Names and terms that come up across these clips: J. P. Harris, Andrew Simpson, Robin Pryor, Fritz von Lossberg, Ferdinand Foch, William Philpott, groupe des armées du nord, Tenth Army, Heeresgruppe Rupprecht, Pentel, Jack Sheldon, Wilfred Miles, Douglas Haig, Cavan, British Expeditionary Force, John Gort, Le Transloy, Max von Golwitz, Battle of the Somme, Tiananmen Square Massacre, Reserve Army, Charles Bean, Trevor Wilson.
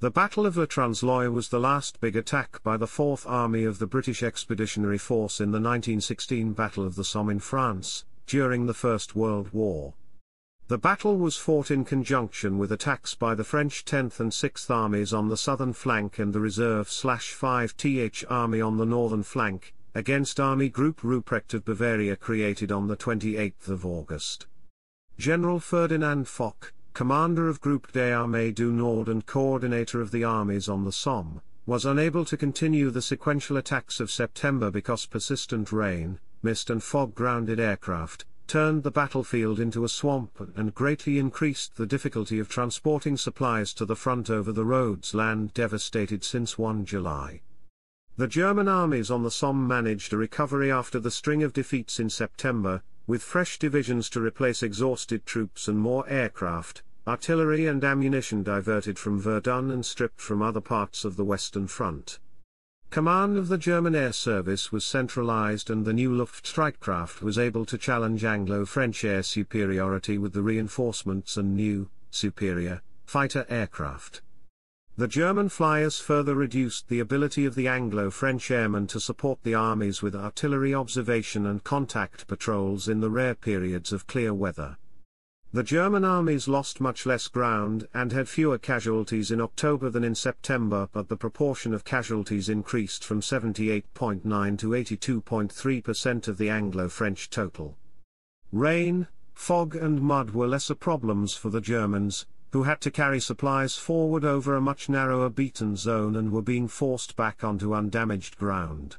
The Battle of Le Transloy was the last big attack by the Fourth Army of the British Expeditionary Force in the 1916 Battle of the Somme in France, during the First World War. The battle was fought in conjunction with attacks by the French 10th and 6th Armies on the southern flank and the Reserve/5th Army on the northern flank, against Army Group Rupprecht of Bavaria created on the 28th of August. General Ferdinand Foch, commander of Groupe des Armées du Nord and coordinator of the armies on the Somme, was unable to continue the sequential attacks of September because persistent rain, mist and fog-grounded aircraft turned the battlefield into a swamp and greatly increased the difficulty of transporting supplies to the front over the roads land devastated since 1 July. The German armies on the Somme managed a recovery after the string of defeats in September, with fresh divisions to replace exhausted troops and more aircraft, artillery and ammunition diverted from Verdun and stripped from other parts of the Western Front. Command of the German air service was centralized and the new Luftstreitkraft was able to challenge Anglo-French air superiority with the reinforcements and new, superior, fighter aircraft. The German flyers further reduced the ability of the Anglo-French airmen to support the armies with artillery observation and contact patrols in the rare periods of clear weather. The German armies lost much less ground and had fewer casualties in October than in September, but the proportion of casualties increased from 78.9% to 82.3% of the Anglo-French total. Rain, fog and mud were lesser problems for the Germans, who had to carry supplies forward over a much narrower beaten zone and were being forced back onto undamaged ground.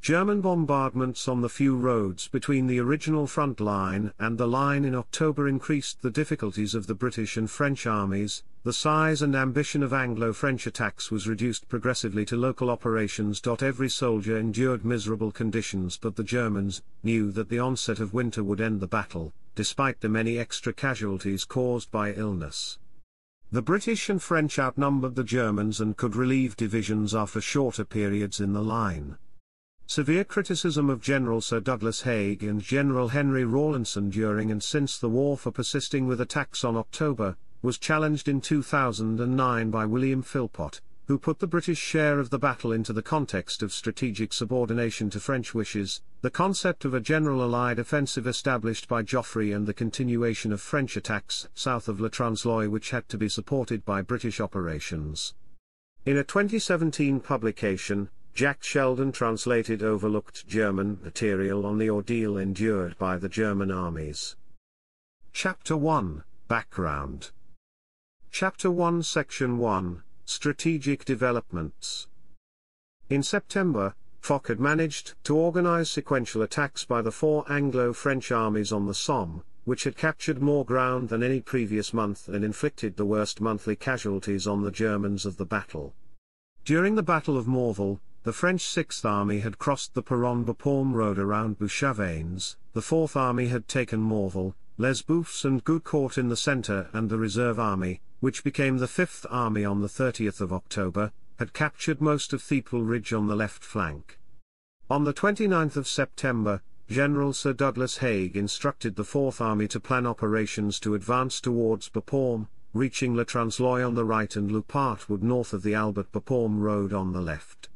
German bombardments on the few roads between the original front line and the line in October increased the difficulties of the British and French armies. The size and ambition of Anglo-French attacks was reduced progressively to local operations. Every soldier endured miserable conditions, but the Germans knew that the onset of winter would end the battle, despite the many extra casualties caused by illness. The British and French outnumbered the Germans and could relieve divisions after shorter periods in the line. Severe criticism of General Sir Douglas Haig and General Henry Rawlinson during and since the war for persisting with attacks on October was challenged in 2009 by William Philpott, who put the British share of the battle into the context of strategic subordination to French wishes, the concept of a general Allied offensive established by Joffre and the continuation of French attacks south of Le Transloy which had to be supported by British operations. In a 2017 publication, Jack Sheldon translated overlooked German material on the ordeal endured by the German armies. Chapter 1, Background. Chapter 1, Section 1, Strategic Developments. In September, Foch had managed to organize sequential attacks by the four Anglo-French armies on the Somme, which had captured more ground than any previous month and inflicted the worst monthly casualties on the Germans of the battle. During the Battle of Morval, the French 6th Army had crossed the Peronne-Bapaume road around Bouchavaines, the 4th Army had taken Morval, Les Bouffes and Goucourt in the centre, and the Reserve Army, which became the 5th Army on the 30th of October, had captured most of Thiepval Ridge on the left flank. On the 29th of September, General Sir Douglas Haig instructed the 4th Army to plan operations to advance towards Bapaume, reaching Le Transloy on the right and Loupartwood north of the Albert Bapaume road on the left.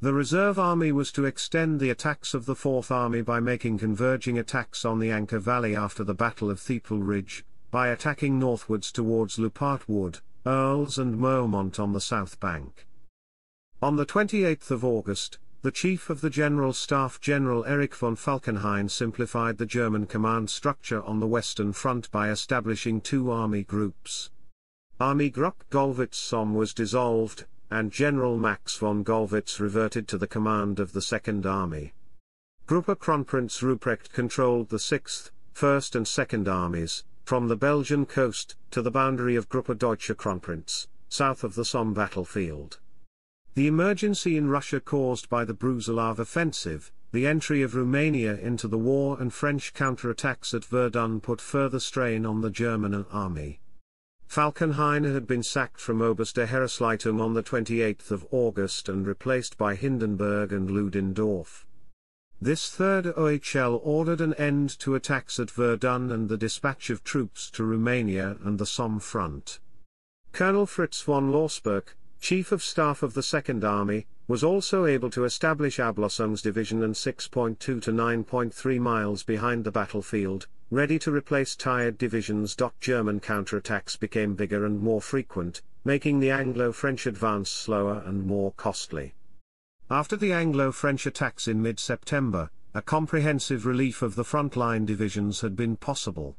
The Reserve Army was to extend the attacks of the 4th Army by making converging attacks on the Anker Valley after the Battle of Thiepval Ridge, by attacking northwards towards Loupart Wood, Earls and Meaumont on the south bank. On the 28th of August, the Chief of the General Staff General Erich von Falkenhayn simplified the German command structure on the Western Front by establishing two army groups. Army Group Golwitz Somme was dissolved, and General Max von Golwitz reverted to the command of the Second Army. Gruppe Kronprinz Ruprecht controlled the 6th, 1st and 2nd Armies, from the Belgian coast to the boundary of Gruppe Deutsche Kronprinz, south of the Somme battlefield. The emergency in Russia caused by the Brusilov offensive, the entry of Romania into the war and French counterattacks at Verdun put further strain on the German army. Falkenhayn had been sacked from Oberste on the 28th of August and replaced by Hindenburg and Ludendorff. This Third OHL ordered an end to attacks at Verdun and the dispatch of troops to Romania and the Somme front. Colonel Fritz von Lossberg, Chief of Staff of the Second Army, was also able to establish Ablossomme's division and 6.2 to 9.3 miles behind the battlefield, ready to replace tired divisions. German counterattacks became bigger and more frequent, making the Anglo-French advance slower and more costly. After the Anglo-French attacks in mid-September, a comprehensive relief of the front-line divisions had been possible.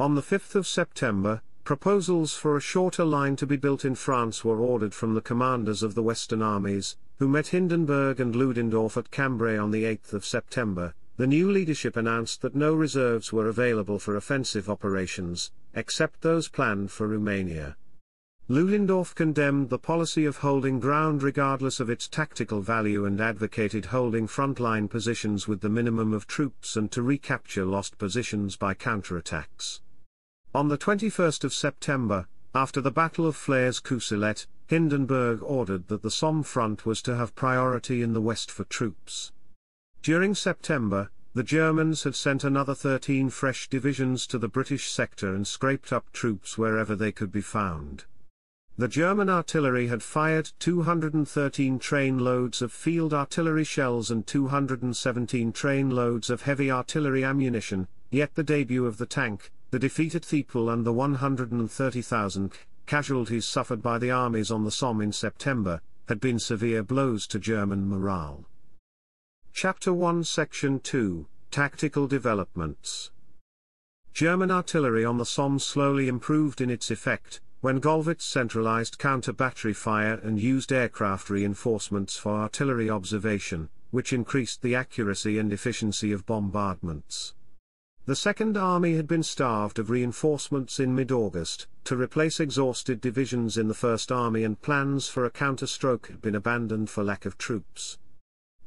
On the 5th of September, proposals for a shorter line to be built in France were ordered from the commanders of the Western armies, who met Hindenburg and Ludendorff at Cambrai on the 8th of September. The new leadership announced that no reserves were available for offensive operations, except those planned for Romania. Ludendorff condemned the policy of holding ground regardless of its tactical value and advocated holding frontline positions with the minimum of troops and to recapture lost positions by counterattacks. On the 21st of September, after the Battle of Flers-Cousselet, Hindenburg ordered that the Somme front was to have priority in the west for troops. During September, the Germans had sent another 13 fresh divisions to the British sector and scraped up troops wherever they could be found. The German artillery had fired 213 train loads of field artillery shells and 217 train loads of heavy artillery ammunition, yet the debut of the tank, the defeat at Thiepval and the 130,000 casualties suffered by the armies on the Somme in September, had been severe blows to German morale. Chapter 1, Section 2, Tactical Developments. German artillery on the Somme slowly improved in its effect, when Golwitz centralized counter-battery fire and used aircraft reinforcements for artillery observation, which increased the accuracy and efficiency of bombardments. The Second Army had been starved of reinforcements in mid-August, to replace exhausted divisions in the First Army, and plans for a counterstroke had been abandoned for lack of troops.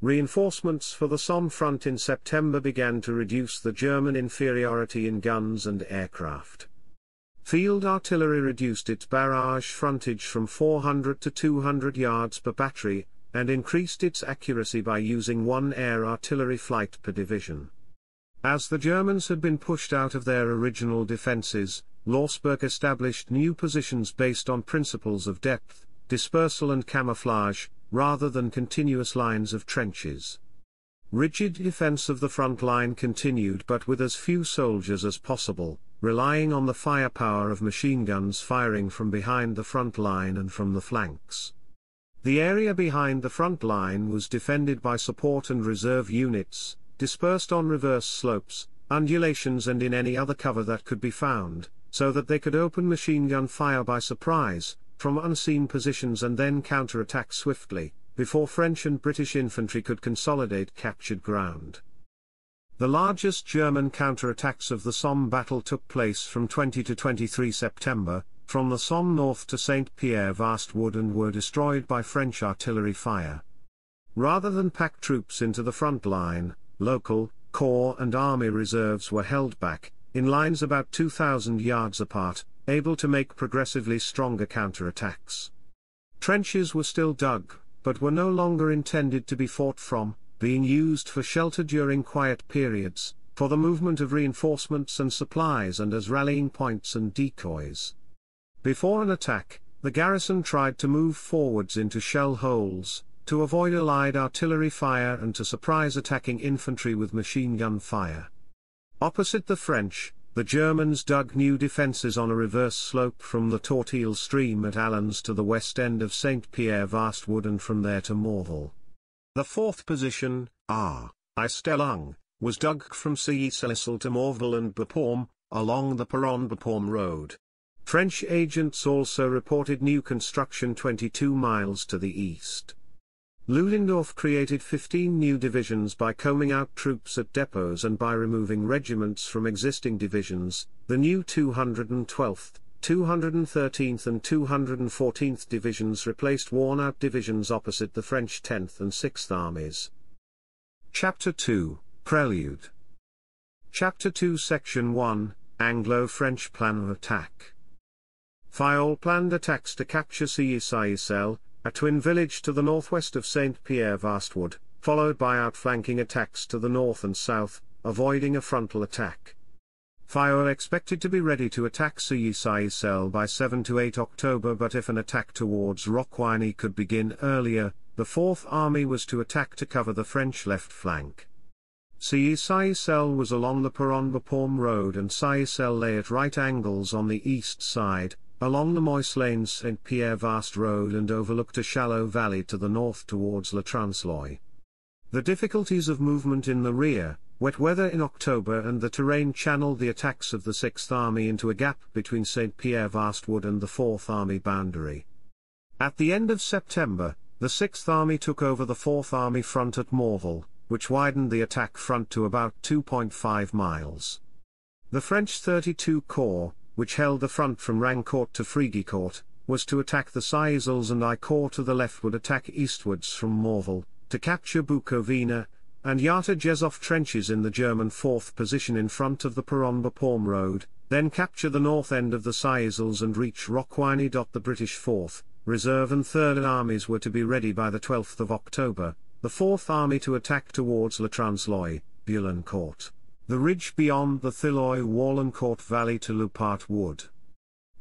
Reinforcements for the Somme front in September began to reduce the German inferiority in guns and aircraft. Field artillery reduced its barrage frontage from 400 to 200 yards per battery, and increased its accuracy by using one air artillery flight per division. As the Germans had been pushed out of their original defences, Lossberg established new positions based on principles of depth, dispersal and camouflage, rather than continuous lines of trenches. Rigid defence of the front line continued, but with as few soldiers as possible, relying on the firepower of machine guns firing from behind the front line and from the flanks. The area behind the front line was defended by support and reserve units, dispersed on reverse slopes, undulations and in any other cover that could be found, so that they could open machine gun fire by surprise, from unseen positions and then counter-attack swiftly, before French and British infantry could consolidate captured ground. The largest German counterattacks of the Somme battle took place from 20 to 23 September, from the Somme north to Saint-Pierre-Vaast Wood, and were destroyed by French artillery fire. Rather than pack troops into the front line, local, corps and army reserves were held back, in lines about 2,000 yards apart, able to make progressively stronger counterattacks. Trenches were still dug, but were no longer intended to be fought from, being used for shelter during quiet periods, for the movement of reinforcements and supplies, and as rallying points and decoys. Before an attack, the garrison tried to move forwards into shell holes, to avoid Allied artillery fire and to surprise attacking infantry with machine gun fire. Opposite the French, the Germans dug new defences on a reverse slope from the Tortille stream at Allens to the west end of Saint-Pierre-Vaast Wood, and from there to Morval. The fourth position, I Stellung, was dug from Celles to Morval and Bapaume, along the Peronne-Bapaume road. French agents also reported new construction 22 miles to the east. Ludendorff created 15 new divisions by combing out troops at depots and by removing regiments from existing divisions. The new 212th, 213th and 214th divisions replaced worn-out divisions opposite the French 10th and 6th armies. Chapter 2, Prelude. Chapter 2, Section 1, Anglo-French Plan of Attack. Fayolle planned attacks to capture Celles, a twin village to the northwest of Saint-Pierre-Vaast Wood, followed by outflanking attacks to the north and south, avoiding a frontal attack. Fire expected to be ready to attack Seisel by 7 to 8 October, but if an attack towards Rocquigny could begin earlier, the Fourth Army was to attack to cover the French left flanc. Seisel was along the Peronne-Bapaume road, and Seisel lay at right angles on the east side, along the Moisselin-Saint-Pierre-Vaast road, and overlooked a shallow valley to the north towards Le Transloy. The difficulties of movement in the rear, wet weather in October, and the terrain channeled the attacks of the 6th Army into a gap between Saint-Pierre-Vaast Wood and the 4th Army boundary. At the end of September, the 6th Army took over the 4th Army front at Morval, which widened the attack front to about 2.5 miles. The French 32 Corps, which held the front from Rancourt to Fréguicourt, was to attack the Seisels, and I Corps to the left would attack eastwards from Morval, to capture Bukovina and Yata-Jezoff trenches in the German 4th position in front of the Peronne-Bapaume road, then capture the north end of the Seisels and reach Rocquigny. The British 4th, Reserve and 3rd Armies were to be ready by the 12th of October, the 4th Army to attack towards Le Transloy, Bullencourt, the ridge beyond the Thilloy-Wallencourt valley to Loupart Wood.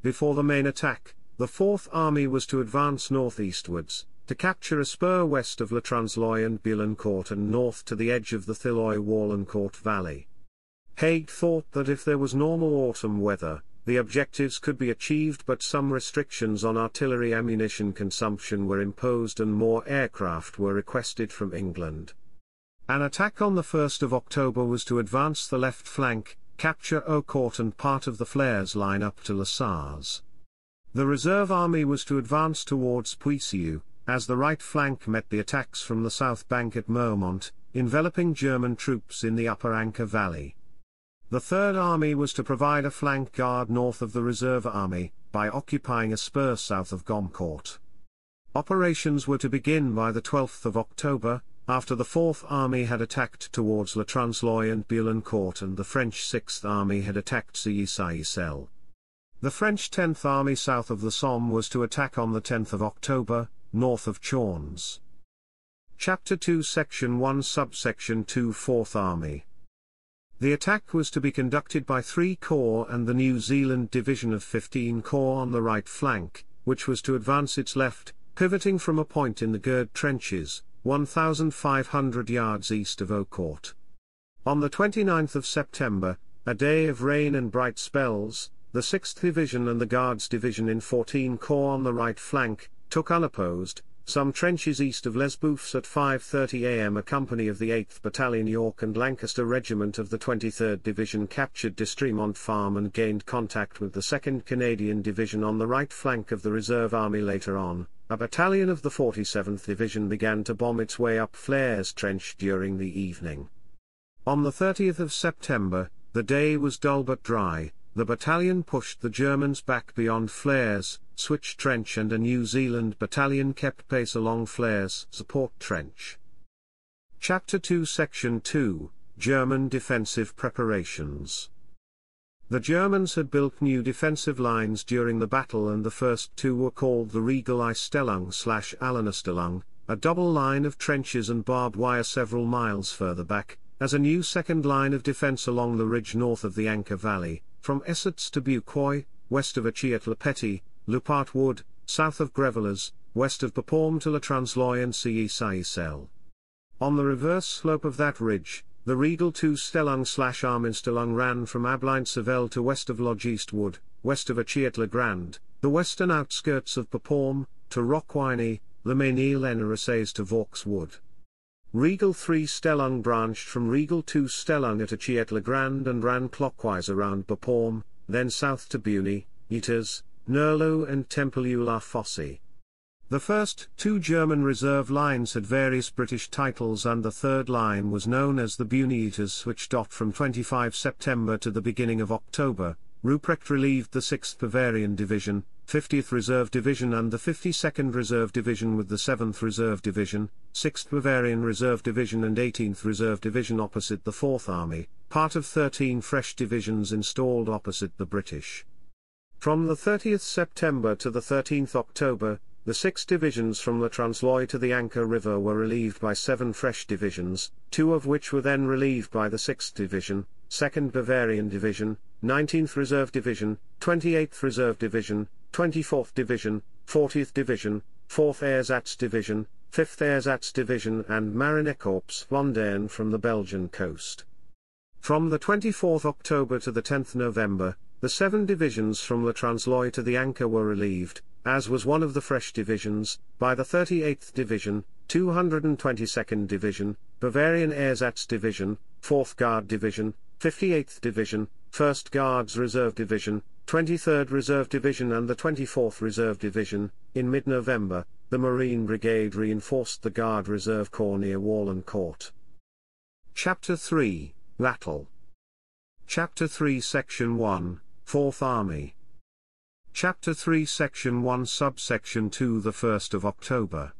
Before the main attack, the 4th Army was to advance northeastwards, to capture a spur west of Le Transloy and Bullencourt and north to the edge of the Thilloy-Wallencourt valley. Haig thought that if there was normal autumn weather, the objectives could be achieved, but some restrictions on artillery ammunition consumption were imposed and more aircraft were requested from England. An attack on the 1st of October was to advance the left flank, capture Eaucourt and part of the Flares line up to Les Sars. The Reserve Army was to advance towards Puisieux, as the right flank met the attacks from the south bank at Meurmont, enveloping German troops in the upper Anker valley. The Third Army was to provide a flank guard north of the Reserve Army, by occupying a spur south of Gommecourt. Operations were to begin by the 12th of October, after the Fourth Army had attacked towards Le Transloy and Bullencourt and the French Sixth Army had attacked Seisel. The French 10th Army south of the Somme was to attack on the 10th of October, north of Chorns. Chapter 2, Section 1, Subsection 2, Fourth Army. The attack was to be conducted by 3 Corps and the New Zealand Division of 15 Corps on the right flank, which was to advance its left, pivoting from a point in the Gird trenches, 1,500 yards east of Eaucourt. On the 29th of September, a day of rain and bright spells, the 6th Division and the Guards Division in 14 Corps on the right flank took unopposed some trenches east of Les Bouffes. At 5:30 am, a company of the 8th Battalion York and Lancaster Regiment of the 23rd Division captured Distremont Farm and gained contact with the 2nd Canadian Division on the right flank of the Reserve Army. Later on, a battalion of the 47th Division began to bomb its way up Flares Trench during the evening. On the 30th of September, the day was dull but dry, the battalion pushed the Germans back beyond Flares, Switch Trench, and a New Zealand battalion kept pace along Flares Support Trench. Chapter 2, Section 2, German Defensive Preparations. The Germans had built new defensive lines during the battle, and the first two were called the Regelei-Stellung/Allenestellung, a double line of trenches and barbed wire several miles further back, as a new second line of defense along the ridge north of the Anker Valley, from Essetz to Buquoy, west of Achille at Le Petit, Loupart Wood, south of Grevillers, west of Bapaume to Le Transloy and Seisel. On the reverse slope of that ridge, the Regelei-Stellung/Armenstellung ran from Ablein-Sevelle to west of Logiste Wood, west of Achille at Le Grand, the western outskirts of Bapaume, to Rocquigny, Le Mesnil-en-Ressays to Vaux Wood. Regelei-Stellung branched from Regelei-Stellung at Achille at Le Grand and ran clockwise around Bapaume, then south to Buny, Yters, Nerlo and Tempelieu-la-Fosse. The first two German reserve lines had various British titles, and the third line was known as the Buny-Yters, which dot from 25 September to the beginning of October. Rupprecht relieved the 6th Bavarian Division, 50th Reserve Division and the 52nd Reserve Division with the 7th Reserve Division, 6th Bavarian Reserve Division and 18th Reserve Division opposite the 4th Army, part of 13 fresh divisions installed opposite the British. From the 30th September to the 13th October, the 6 divisions from Le Transloy to the Anker River were relieved by 7 fresh divisions, 2 of which were then relieved by the 6th Division, 2nd Bavarian Division, 19th Reserve Division, 28th Reserve Division, 24th Division, 40th Division, 4th Ersatz Division, 5th Ersatz Division and Marinekorps Vlaanderen from the Belgian coast. From the 24th October to the 10th November, the 7 divisions from Le Transloy to the anchor were relieved, as was one of the fresh divisions, by the 38th Division, 222nd Division, Bavarian Ersatz Division, 4th Guard Division, 58th Division, 1st Guards Reserve Division, 23rd Reserve Division and the 24th Reserve Division. In mid-November, the Marine Brigade reinforced the Guard Reserve Corps near Wallencourt. Chapter 3, Battle. Chapter 3 Section 1, 4th Army. Chapter 3 Section 1 Subsection 2 The 1st of October.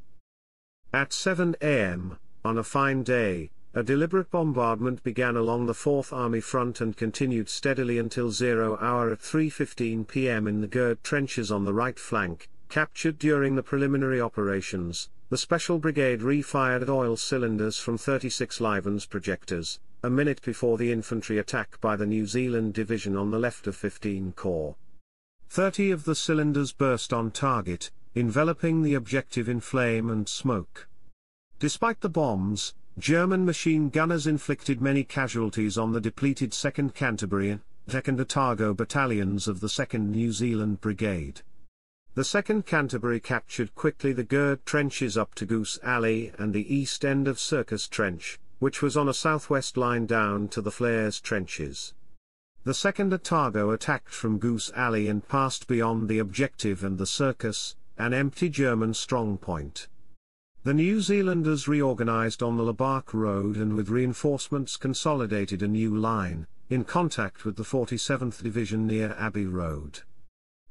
At 7 a.m., on a fine day, a deliberate bombardment began along the 4th Army front and continued steadily until 0 hour at 3:15 p.m. in the Gird trenches on the right flank. Captured during the preliminary operations, the Special Brigade refired at oil cylinders from 36 Livens projectors, a minute before the infantry attack by the New Zealand Division on the left of 15 Corps. 30 of the cylinders burst on target, enveloping the objective in flame and smoke. Despite the bombs, German machine gunners inflicted many casualties on the depleted 2nd Canterbury and 2nd Otago battalions of the 2nd New Zealand Brigade. The 2nd Canterbury captured quickly the Gird trenches up to Goose Alley and the east end of Circus Trench, which was on a southwest line down to the Flares trenches. The 2nd Otago attacked from Goose Alley and passed beyond the objective and the Circus, an empty German strongpoint. The New Zealanders reorganized on the Labarque Road and with reinforcements consolidated a new line, in contact with the 47th Division near Abbey Road.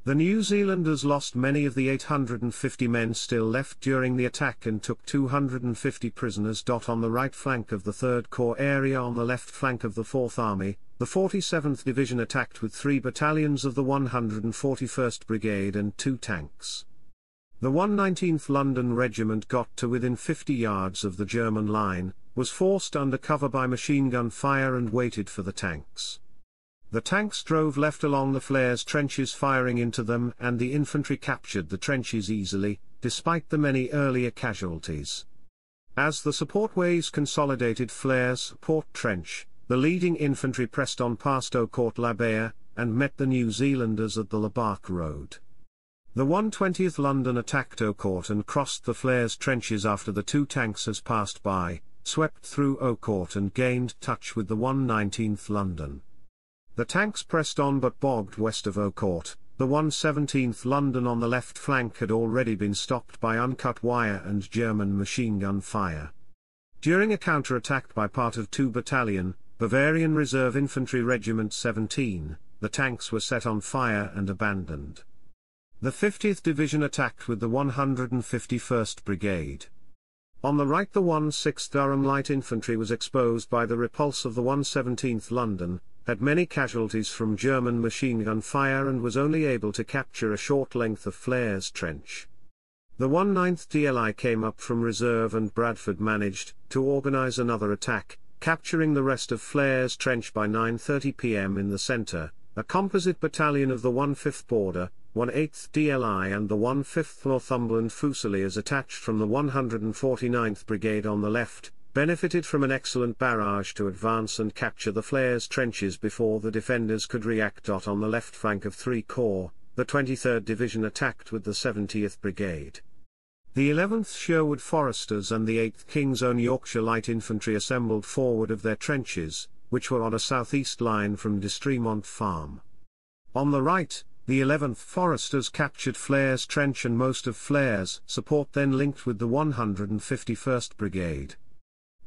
The New Zealanders lost many of the 850 men still left during the attack and took 250 prisoners. On the right flank of the 3rd Corps area on the left flank of the 4th Army, the 47th Division attacked with 3 battalions of the 141st Brigade and 2 tanks. The 119th London Regiment got to within 50 yards of the German line, was forced under cover by machine gun fire and waited for the tanks. The tanks drove left along the Flares trenches firing into them and the infantry captured the trenches easily, despite the many earlier casualties. As the support waves consolidated Flares support trench, the leading infantry pressed on past Eaucourt l'Abbaye, and met the New Zealanders at the Labarque Road. The 120th London attacked Eaucourt and crossed the Flares trenches after the 2 tanks had passed by, swept through Eaucourt and gained touch with the 119th London. The tanks pressed on but bogged west of Eaucourt. The 117th London on the left flank had already been stopped by uncut wire and German machine gun fire. During a counterattack by part of 2 Battalion, Bavarian Reserve Infantry Regiment 17, the tanks were set on fire and abandoned. The 50th Division attacked with the 151st Brigade. On the right the 1/6th Durham Light Infantry was exposed by the repulse of the 117th London, had many casualties from German machine gun fire and was only able to capture a short length of Flares Trench. The 1/9th DLI came up from reserve and Bradford managed to organize another attack, capturing the rest of Flares Trench by 9:30 p.m. in the center. A composite battalion of the 1/5th Border, 1/8th DLI and the 1/5th Northumberland Fusiliers attached from the 149th Brigade on the left, benefited from an excellent barrage to advance and capture the Flares trenches before the defenders could react. On the left flank of 3 Corps, the 23rd Division attacked with the 70th Brigade. The 11th Sherwood Foresters and the 8th King's Own Yorkshire Light Infantry assembled forward of their trenches, which were on a southeast line from Distremont Farm. On the right, the 11th Foresters captured Flares Trench and most of Flares support then linked with the 151st Brigade.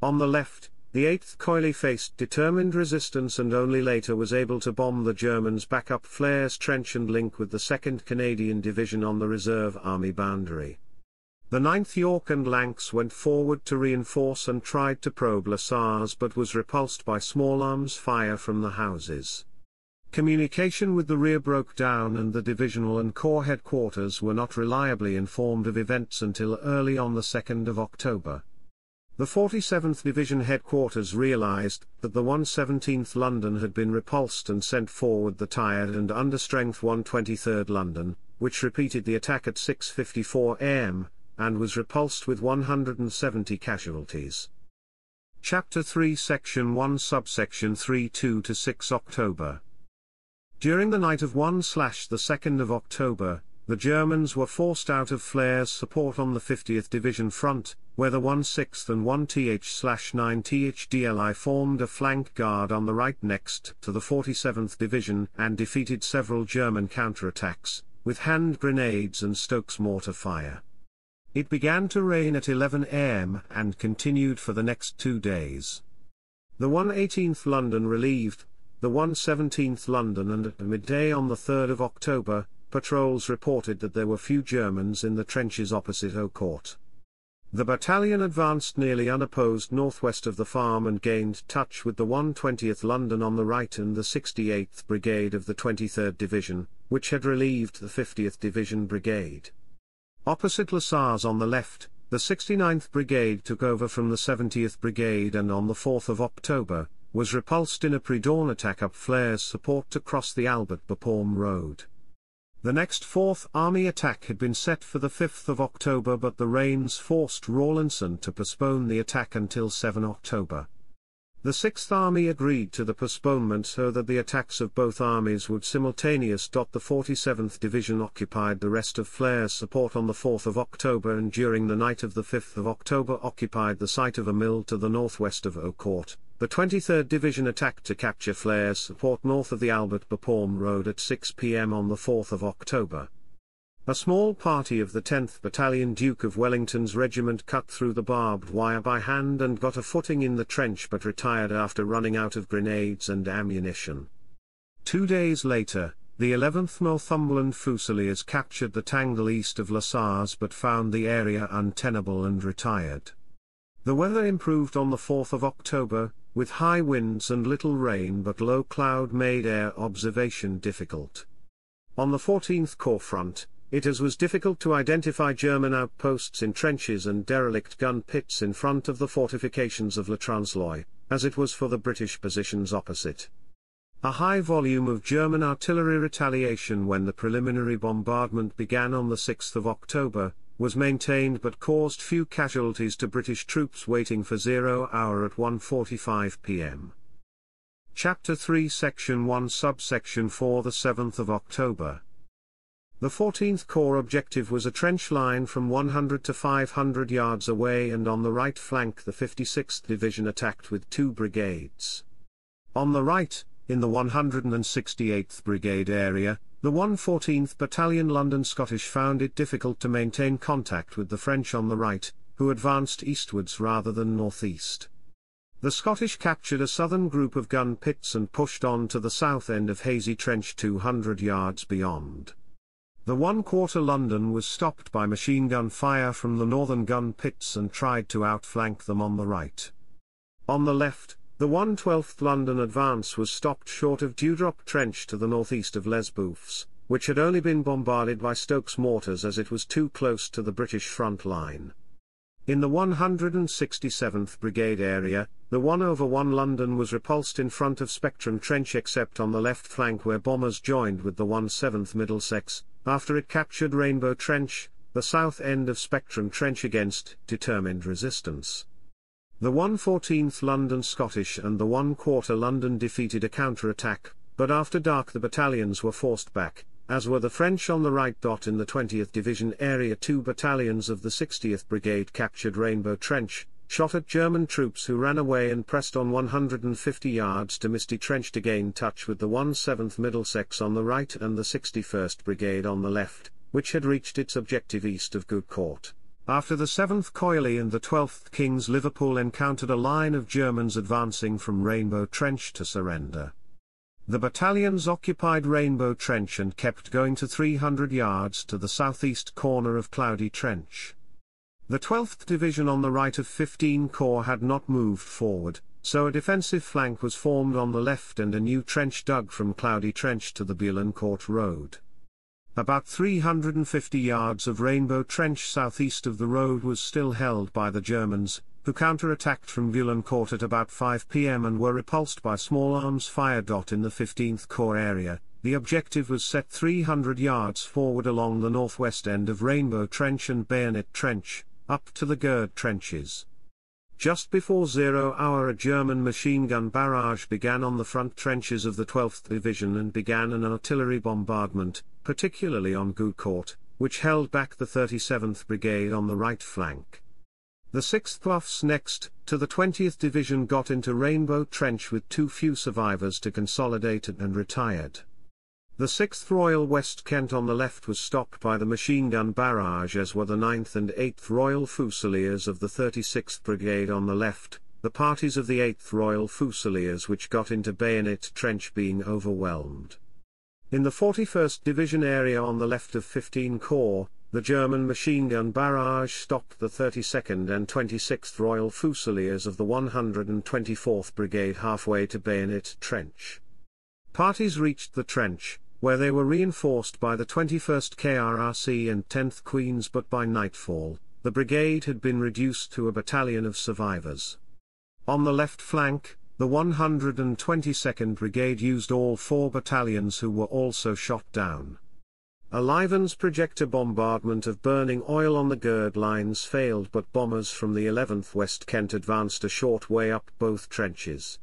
On the left, the 8th Coily faced determined resistance and only later was able to bomb the Germans back up Flares Trench and link with the 2nd Canadian Division on the Reserve Army boundary. The 9th York and Lancs went forward to reinforce and tried to probe Les Sars but was repulsed by small arms fire from the houses. Communication with the rear broke down and the divisional and corps headquarters were not reliably informed of events until early on the 2nd of October. The 47th Division headquarters realized that the 117th London had been repulsed and sent forward the tired and understrength 123rd London, which repeated the attack at 6:54 am, and was repulsed with 170 casualties. Chapter 3, Section 1, Subsection 3, 2–6 October. During the night of 1/2 of October, the Germans were forced out of Flers' support on the 50th Division front, where the 1/6th and 1th/9th DLI formed a flank guard on the right next to the 47th Division and defeated several German counterattacks, with hand grenades and Stokes mortar fire. It began to rain at 11 am and continued for the next 2 days. The 118th London relieved the 117th London, and at midday on the 3rd of October, patrols reported that there were few Germans in the trenches opposite Eaucourt. The battalion advanced nearly unopposed northwest of the farm and gained touch with the 120th London on the right and the 68th Brigade of the 23rd Division, which had relieved the 50th Division Brigade. Opposite Le Sars on the left, the 69th Brigade took over from the 70th Brigade and on the 4th of October, was repulsed in a pre-dawn attack up Flers' support to cross the Albert Bapaume Road. The next 4th Army attack had been set for the 5th of October, but the rains forced Rawlinson to postpone the attack until 7 October. The 6th Army agreed to the postponement so that the attacks of both armies would simultaneous. The 47th Division occupied the rest of Flers' support on the 4th of October and during the night of the 5th of October occupied the site of a mill to the northwest of Eaucourt. The 23rd Division attacked to capture Flers' support north of the Albert Bapaume Road at 6 p.m. on the 4th of October. A small party of the 10th Battalion Duke of Wellington's regiment cut through the barbed wire by hand and got a footing in the trench, but retired after running out of grenades and ammunition. 2 days later, the 11th Northumberland Fusiliers captured the Tangle east of Le Sars but found the area untenable and retired. The weather improved on the 4th of October, with high winds and little rain, but low cloud made air observation difficult. On the 14th Corps front, it was difficult to identify German outposts in trenches and derelict gun pits in front of the fortifications of Le Transloy, as it was for the British positions opposite. A high volume of German artillery retaliation when the preliminary bombardment began on the 6th of October, was maintained but caused few casualties to British troops waiting for 0 hour at 1:45 p.m. Chapter 3, Section 1, Subsection 4, the 7th of October. The 14th Corps objective was a trench line from 100 to 500 yards away, and on the right flank the 56th Division attacked with 2 brigades. On the right, in the 168th Brigade area, the 114th Battalion London Scottish found it difficult to maintain contact with the French on the right, who advanced eastwards rather than northeast. The Scottish captured a southern group of gun pits and pushed on to the south end of Hazy Trench 200 yards beyond. The 1/4 London was stopped by machine gun fire from the northern gun pits and tried to outflank them on the right. On the left, the 1/12th London advance was stopped short of Dewdrop Trench to the northeast of Les Bouffes, which had only been bombarded by Stokes mortars as it was too close to the British front line. In the 167th Brigade area, the 1/1 London was repulsed in front of Spectrum Trench except on the left flank where bombers joined with the 1/7th Middlesex, after it captured Rainbow Trench, the south end of Spectrum Trench against determined resistance. The 1/14th London Scottish and the 1/4 London defeated a counter-attack, but after dark the battalions were forced back, as were the French on the right. In the 20th Division area 2 battalions of the 60th Brigade captured Rainbow Trench, shot at German troops who ran away and pressed on 150 yards to Misty Trench to gain touch with the 1/7th Middlesex on the right and the 61st Brigade on the left, which had reached its objective east of Goodcourt. After the 7th Coily and the 12th King's Liverpool encountered a line of Germans advancing from Rainbow Trench to surrender. The battalions occupied Rainbow Trench and kept going to 300 yards to the southeast corner of Cloudy Trench. The 12th Division on the right of 15 Corps had not moved forward, so a defensive flank was formed on the left and a new trench dug from Cloudy Trench to the Boulancourt Road. About 350 yards of Rainbow Trench southeast of the road was still held by the Germans, who counterattacked from Gueulancourt at about 5 p.m. and were repulsed by small arms fire. In the 15th Corps area, the objective was set 300 yards forward along the northwest end of Rainbow Trench and Bayonet Trench, up to the Gird trenches. Just before 0 hour, a German machine gun barrage began on the front trenches of the 12th Division and began an artillery bombardment, particularly on Gueulancourt, which held back the 37th Brigade on the right flank. The 6th Luffs next, to the 20th Division, got into Rainbow Trench with too few survivors to consolidate it and retired. The 6th Royal West Kent on the left was stopped by the machine gun barrage, as were the 9th and 8th Royal Fusiliers of the 36th Brigade on the left, the parties of the 8th Royal Fusiliers which got into Bayonet Trench being overwhelmed. In the 41st Division area on the left of 15 Corps, the German machine gun barrage stopped the 32nd and 26th Royal Fusiliers of the 124th Brigade halfway to Bayonet Trench. Parties reached the trench, where they were reinforced by the 21st KRRC and 10th Queens, but by nightfall, the brigade had been reduced to a battalion of survivors. On the left flank, the 122nd Brigade used all four battalions, who were also shot down. A Livens projector bombardment of burning oil on the gird lines failed, but bombers from the 11th West Kent advanced a short way up both trenches.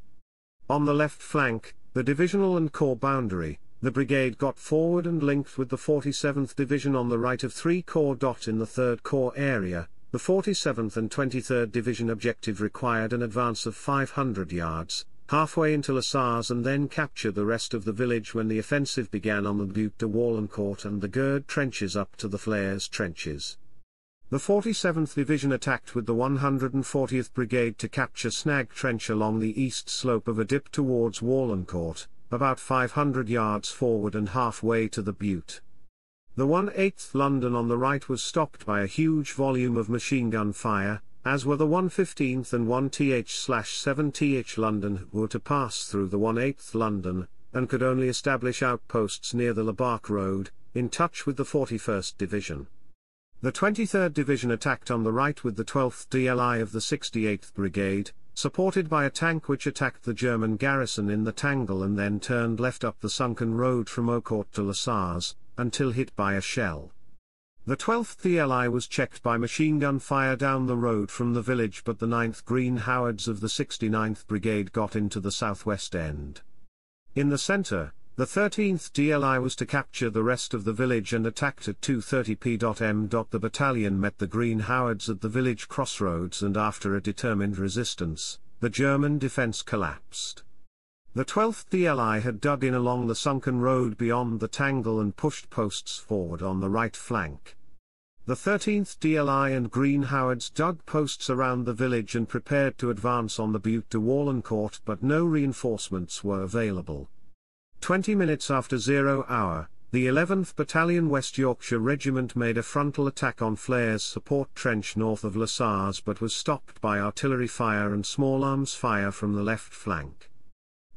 On the left flank, the divisional and corps boundary, the brigade got forward and linked with the 47th Division on the right of 3 Corps. In the 3rd Corps area, the 47th and 23rd Division objective required an advance of 500 yards, halfway into Lessars, and then capture the rest of the village when the offensive began on the groupe de Gueulancourt and the Gird trenches up to the Flares trenches. The 47th Division attacked with the 140th Brigade to capture Snag Trench along the east slope of a dip towards Gueulancourt, about 500 yards forward and halfway to the butte. The 1/8th London on the right was stopped by a huge volume of machine gun fire, as were the 1/15th and 1/7th London, who were to pass through the 1/8th London, and could only establish outposts near the Le Barque Road, in touch with the 41st Division. The 23rd Division attacked on the right with the 12th DLI of the 68th Brigade, supported by a tank which attacked the German garrison in the Tangle and then turned left up the sunken road from Aucourt to Lessars, until hit by a shell. The 12th DLI was checked by machine gun fire down the road from the village, but the 9th Green Howards of the 69th Brigade got into the southwest end. In the centre, the 13th DLI was to capture the rest of the village and attacked at 2:30 p.m. The battalion met the Green Howards at the village crossroads, and after a determined resistance, the German defence collapsed. The 12th DLI had dug in along the sunken road beyond the Tangle and pushed posts forward on the right flank. The 13th DLI and Green Howards dug posts around the village and prepared to advance on the butte de Gueulancourt, but no reinforcements were available. 20 minutes after 0 hour, the 11th Battalion West Yorkshire Regiment made a frontal attack on Flares support trench north of Lessars, but was stopped by artillery fire and small arms fire from the left flank.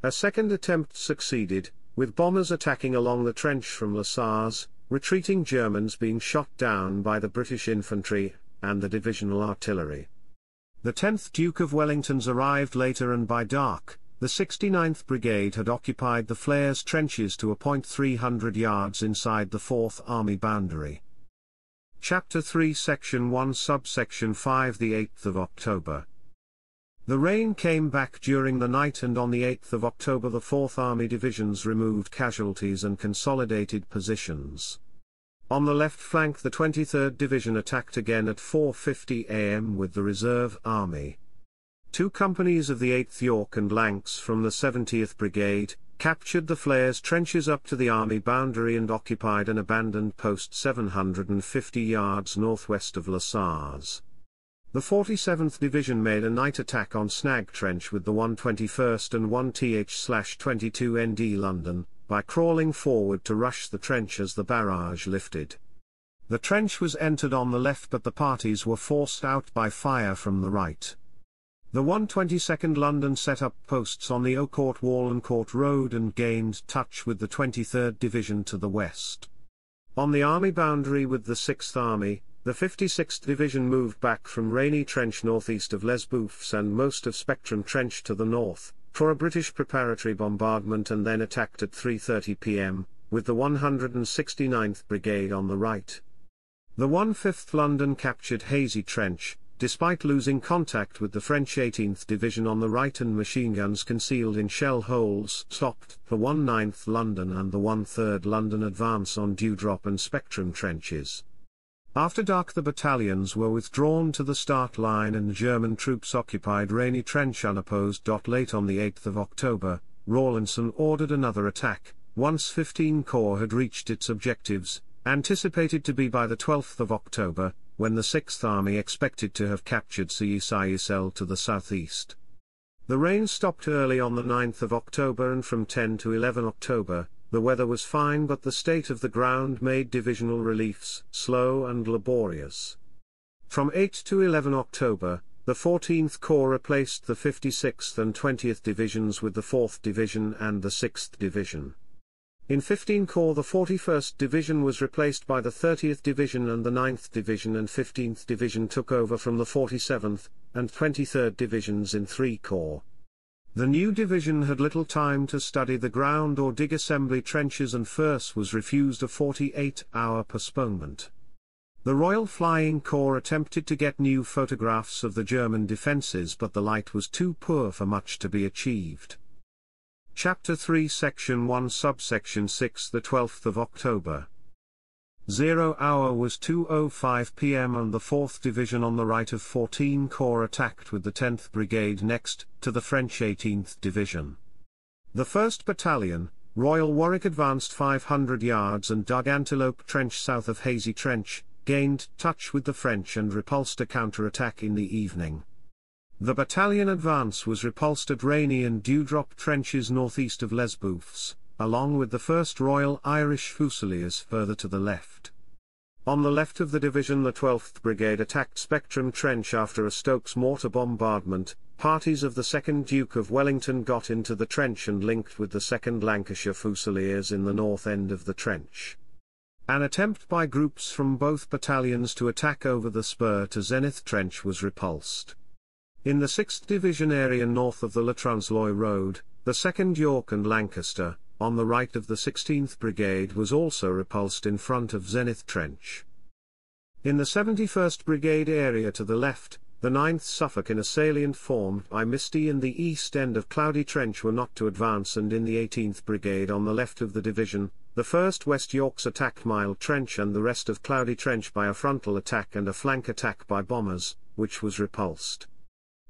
A second attempt succeeded, with bombers attacking along the trench from Lessars, retreating Germans being shot down by the British infantry and the divisional artillery. The 10th Duke of Wellington's arrived later, and by dark, the 69th Brigade had occupied the Flares trenches to a point 300 yards inside the 4th Army boundary. Chapter 3, Section 1, Subsection 5, the 8th of October. The rain came back during the night, and on the 8th of October the 4th Army divisions removed casualties and consolidated positions. On the left flank, the 23rd Division attacked again at 4:50 a.m. with the Reserve Army. Two companies of the 8th York and Lancs from the 70th Brigade captured the Flares trenches up to the army boundary and occupied an abandoned post 750 yards northwest of Lessars. The 47th Division made a night attack on Snag Trench with the 121st and 1/22nd London, by crawling forward to rush the trench as the barrage lifted. The trench was entered on the left, but the parties were forced out by fire from the right. The 122nd London set up posts on the Aucourt-Gueulancourt Road and gained touch with the 23rd Division to the west. On the army boundary with the 6th Army, the The 56th Division moved back from Rainy Trench northeast of Les Bouffes and most of Spectrum Trench to the north, for a British preparatory bombardment and then attacked at 3:30 p.m., with the 169th Brigade on the right. The 1/5th London captured Hazy Trench, despite losing contact with the French 18th Division on the right and machine guns concealed in shell holes stopped the 1/9th London and the 1/3rd London advance on Dewdrop and Spectrum trenches. After dark the battalions were withdrawn to the start line and German troops occupied Rainy Trench unopposed. Late on the 8th of October, Rawlinson ordered another attack, once 15 Corps had reached its objectives, anticipated to be by the 12th of October, when the 6th Army expected to have captured Cisalsel to the southeast. The rain stopped early on the 9th of October and from 10 to 11 October, the weather was fine but the state of the ground made divisional reliefs slow and laborious. From 8 to 11 October, the 14th Corps replaced the 56th and 20th Divisions with the 4th Division and the 6th Division. In 15 Corps the 41st Division was replaced by the 30th Division and the 9th Division and 15th Division took over from the 47th and 23rd Divisions in 3 Corps. The new division had little time to study the ground or dig assembly trenches and first was refused a 48-hour postponement. The Royal Flying Corps attempted to get new photographs of the German defences but the light was too poor for much to be achieved. Chapter 3 Section 1 Subsection 6 The 12th of October 0 hour was 2:05 p.m. and the 4th Division on the right of 14 Corps attacked with the 10th Brigade next to the French 18th Division. The 1st Battalion, Royal Warwick advanced 500 yards and dug Antelope Trench south of Hazy Trench, gained touch with the French and repulsed a counter-attack in the evening. The battalion advance was repulsed at Rainy and Dewdrop trenches northeast of Les Bouffes, along with the 1st Royal Irish Fusiliers further to the left. On the left of the division the 12th Brigade attacked Spectrum Trench after a Stokes mortar bombardment. Parties of the 2nd Duke of Wellington got into the trench and linked with the 2nd Lancashire Fusiliers in the north end of the trench. An attempt by groups from both battalions to attack over the spur to Zenith Trench was repulsed. In the 6th Division area north of the Le Transloy Road, the 2nd York and Lancaster, on the right of the 16th Brigade was also repulsed in front of Zenith Trench. In the 71st Brigade area to the left, the 9th Suffolk in a salient formed by Misty and the east end of Cloudy Trench were not to advance and in the 18th Brigade on the left of the division, the 1st West Yorks attacked Mile Trench and the rest of Cloudy Trench by a frontal attack and a flank attack by bombers, which was repulsed.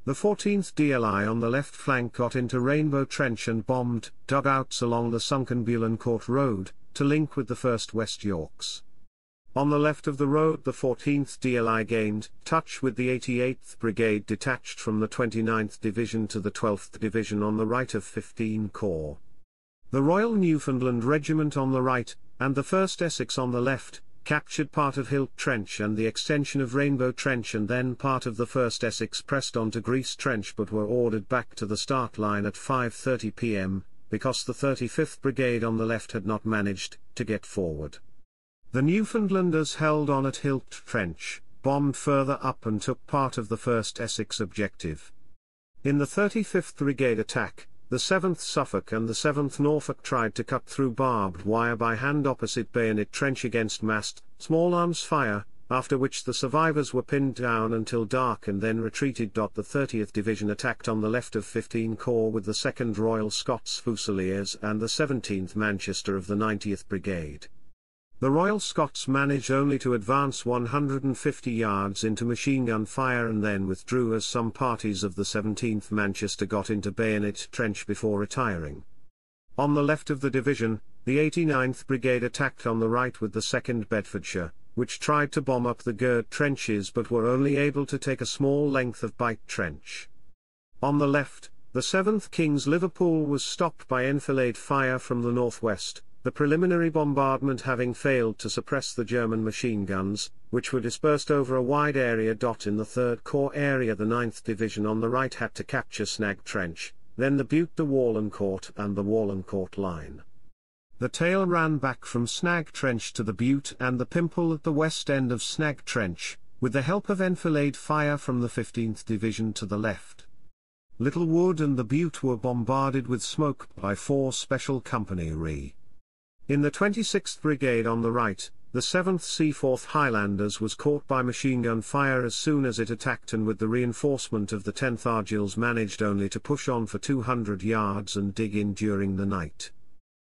The 14th DLI on the left flank got into Rainbow Trench and bombed dugouts along the sunken Boulancourt Road, to link with the 1st West Yorks. On the left of the road the 14th DLI gained touch with the 88th Brigade detached from the 29th Division to the 12th Division on the right of 15 Corps. The Royal Newfoundland Regiment on the right, and the 1st Essex on the left, captured part of Hilt Trench and the extension of Rainbow Trench and then part of the 1st Essex pressed on to Grease Trench but were ordered back to the start line at 5:30 p.m, because the 35th Brigade on the left had not managed to get forward. The Newfoundlanders held on at Hilt Trench, bombed further up and took part of the 1st Essex objective. In the 35th Brigade attack, the 7th Suffolk and the 7th Norfolk tried to cut through barbed wire by hand opposite bayonet trench against massed small arms fire, after which the survivors were pinned down until dark and then retreated. The 30th Division attacked on the left of 15 Corps with the 2nd Royal Scots Fusiliers and the 17th Manchester of the 90th Brigade. The Royal Scots managed only to advance 150 yards into machine gun fire and then withdrew as some parties of the 17th Manchester got into bayonet trench before retiring. On the left of the division, the 89th Brigade attacked on the right with the 2nd Bedfordshire, which tried to bomb up the Gird trenches but were only able to take a small length of Bight Trench. On the left, the 7th King's Liverpool was stopped by enfilade fire from the northwest, the preliminary bombardment having failed to suppress the German machine guns, which were dispersed over a wide area. In the 3rd Corps area the 9th Division on the right had to capture Snag Trench, then the Butte de Warlencourt and the Warlencourt Line. The tail ran back from Snag Trench to the Butte and the Pimple at the west end of Snag Trench, with the help of enfilade fire from the 15th Division to the left. Little Wood and the Butte were bombarded with smoke by 4 Special Company RE. In the 26th Brigade on the right, the 7th Seaforth Highlanders was caught by machine gun fire as soon as it attacked, and with the reinforcement of the 10th Argylls managed only to push on for 200 yards and dig in during the night.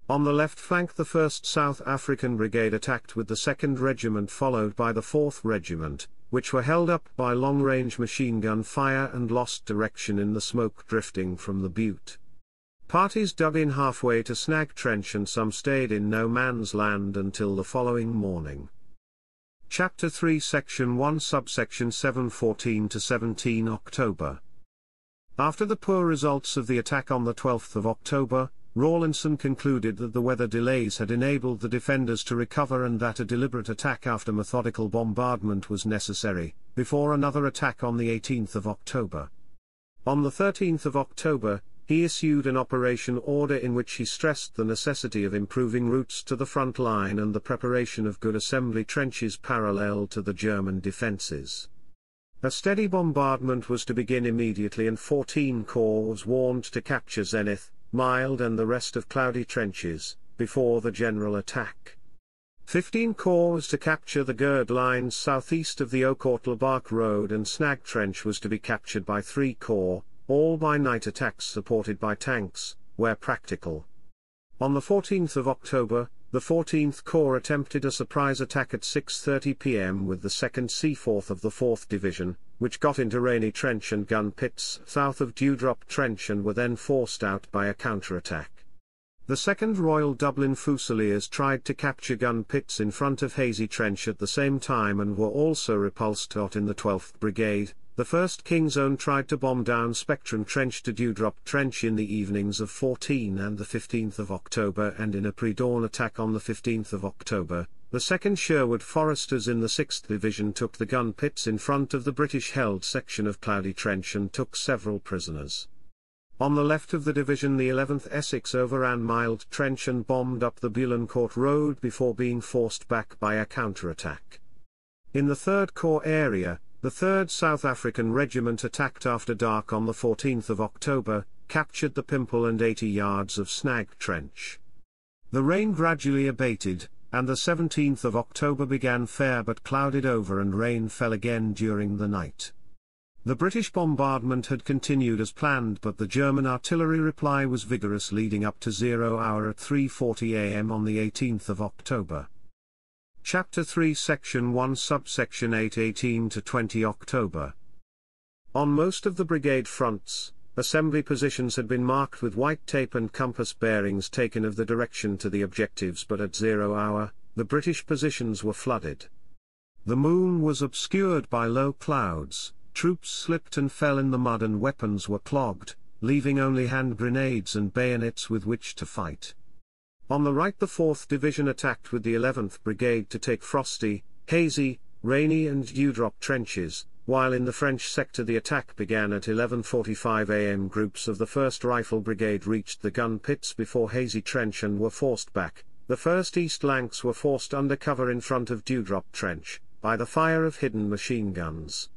On the left flank, the 1st South African Brigade attacked with the 2nd Regiment, followed by the 4th Regiment, which were held up by long-range machine gun fire and lost direction in the smoke drifting from the Butte. Parties dug in halfway to Snag Trench and some stayed in no man's land until the following morning. Chapter 3, Section 1, Subsection 7, 14 to 17 October. After the poor results of the attack on the 12th of October, Rawlinson concluded that the weather delays had enabled the defenders to recover and that a deliberate attack after methodical bombardment was necessary, before another attack on the 18th of October. On the 13th of October, he issued an operation order in which he stressed the necessity of improving routes to the front line and the preparation of good assembly trenches parallel to the German defences. A steady bombardment was to begin immediately, and 14 corps was warned to capture Zenith, Mild and the rest of Cloudy trenches, before the general attack. 15 corps was to capture the Gird lines southeast of the Ocourt-le-Barque Road, and Snag Trench was to be captured by 3 corps, all by night attacks supported by tanks, where practical. On the 14th of October, the 14th Corps attempted a surprise attack at 6:30 p.m. with the 2nd Seaforth of the 4th Division, which got into Rainy Trench and gun pits south of Dewdrop Trench and were then forced out by a counterattack. The 2nd Royal Dublin Fusiliers tried to capture gun pits in front of Hazy Trench at the same time and were also repulsed. In the 12th Brigade, the 1st King's Own tried to bomb down Spectrum Trench to Dewdrop Trench in the evenings of 14 and the 15th of October, and in a pre-dawn attack on the 15th of October, the 2nd Sherwood Foresters in the 6th Division took the gun pits in front of the British-held section of Cloudy Trench and took several prisoners. On the left of the division, the 11th Essex overran Mild Trench and bombed up the Boulancourt Road before being forced back by a counterattack. In the 3rd Corps area, the 3rd South African Regiment attacked after dark on the 14th of October, captured the Pimple and 80 yards of Snag Trench. The rain gradually abated, and the 17th of October began fair but clouded over, and rain fell again during the night. The British bombardment had continued as planned, but the German artillery reply was vigorous leading up to 0 hour at 3:40 a.m. on the 18th of October. Chapter 3, Section 1, Subsection 8, 18 to 20 October. On most of the brigade fronts, assembly positions had been marked with white tape and compass bearings taken of the direction to the objectives, but at 0 hour, the British positions were flooded. The moon was obscured by low clouds, troops slipped and fell in the mud, and weapons were clogged, leaving only hand grenades and bayonets with which to fight. On the right, the 4th Division attacked with the 11th Brigade to take Frosty, Hazy, Rainy and Dewdrop trenches, while in the French sector the attack began at 11:45 a.m. Groups of the 1st Rifle Brigade reached the gun pits before Hazy Trench and were forced back. The 1st East Lancs were forced under cover in front of Dewdrop Trench, by the fire of hidden machine guns.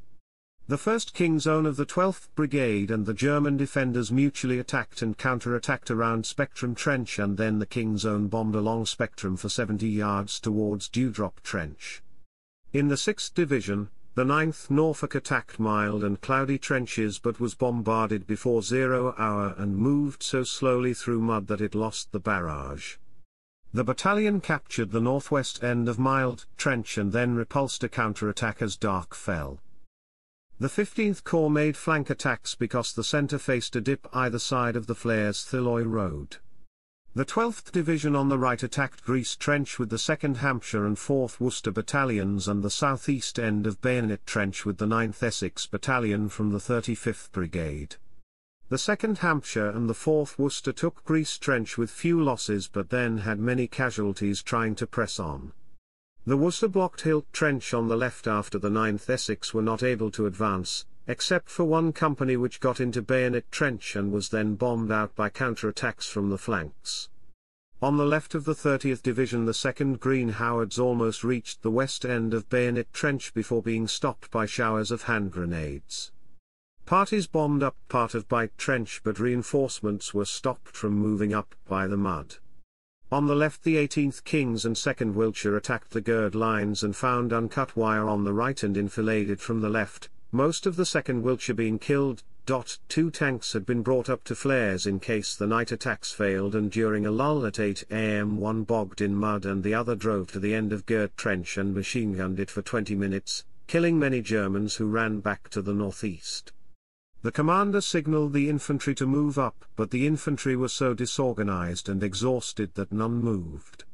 The 1st King's Own of the 12th Brigade and the German defenders mutually attacked and counter-attacked around Spectrum Trench, and then the King's Own bombed along Spectrum for 70 yards towards Dewdrop Trench. In the 6th Division, the 9th Norfolk attacked Mild and Cloudy trenches but was bombarded before 0 hour and moved so slowly through mud that it lost the barrage. The battalion captured the northwest end of Mild Trench and then repulsed a counter-attack as dark fell. The 15th Corps made flank attacks because the centre faced a dip either side of the Flers-Thilloy Road. The 12th Division on the right attacked Grease Trench with the 2nd Hampshire and 4th Worcester Battalions, and the southeast end of Bayonet Trench with the 9th Essex Battalion from the 35th Brigade. The 2nd Hampshire and the 4th Worcester took Grease Trench with few losses but then had many casualties trying to press on. The Worcester blocked Hill Trench on the left after the 9th Essex were not able to advance, except for one company which got into Bayonet Trench and was then bombed out by counterattacks from the flanks. On the left of the 30th Division, the 2nd Green Howards almost reached the west end of Bayonet Trench before being stopped by showers of hand grenades. Parties bombed up part of Bite Trench, but reinforcements were stopped from moving up by the mud. On the left, the 18th Kings and 2nd Wiltshire attacked the gird lines and found uncut wire on the right and enfiladed from the left, most of the 2nd Wiltshire being killed. 2 tanks had been brought up to flares in case the night attacks failed, and during a lull at 8 am one bogged in mud and the other drove to the end of Gert Trench and machine-gunned it for 20 minutes, killing many Germans who ran back to the northeast. The commander signalled the infantry to move up, but the infantry were so disorganised and exhausted that none moved.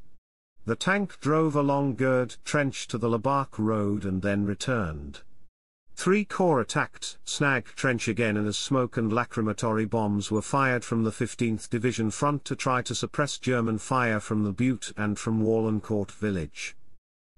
The tank drove along Gert Trench to the Labarque Road and then returned. 3 Corps attacked Snag Trench again, and as smoke and lacrimatory bombs were fired from the 15th Division front to try to suppress German fire from the Butte and from Wallencourt village.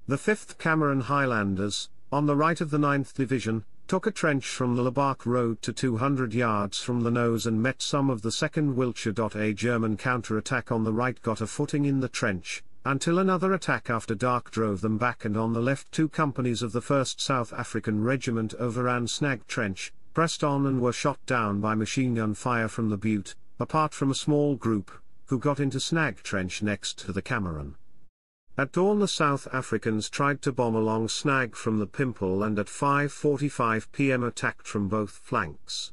The 5th Cameron Highlanders, on the right of the 9th Division, took a trench from the Labarque Road to 200 yards from the nose and met some of the 2nd Wiltshire. A German counter-attack on the right got a footing in the trench, until another attack after dark drove them back, and on the left 2 companies of the 1st South African Regiment overran Snag Trench, pressed on and were shot down by machine-gun fire from the Butte, apart from a small group, who got into Snag Trench next to the Cameron. At dawn the South Africans tried to bomb along Snag from the Pimple, and at 5:45 p.m. attacked from both flanks.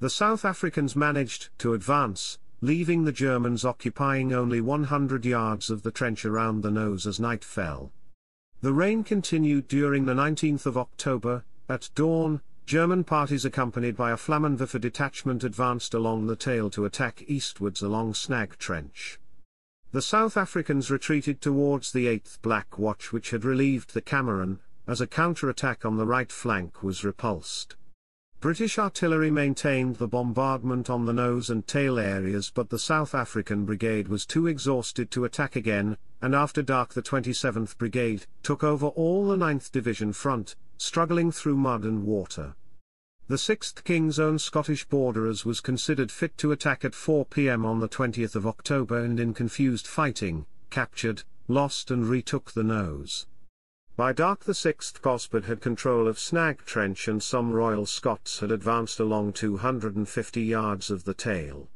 The South Africans managed to advance, leaving the Germans occupying only 100 yards of the trench around the nose as night fell. The rain continued during the 19th of October. At dawn, German parties accompanied by a Flammenwerfer detachment advanced along the tail to attack eastwards along Snag Trench. The South Africans retreated towards the 8th Black Watch, which had relieved the Cameron, as a counter-attack on the right flank was repulsed. British artillery maintained the bombardment on the nose and tail areas, but the South African Brigade was too exhausted to attack again, and after dark the 27th Brigade took over all the 9th Division front, struggling through mud and water. The 6th King's own Scottish Borderers was considered fit to attack at 4 p.m. on the 20th of October, and in confused fighting, captured, lost and retook the nose. By dark the 6th Cosford had control of Snag Trench, and some Royal Scots had advanced along 250 yards of the tail.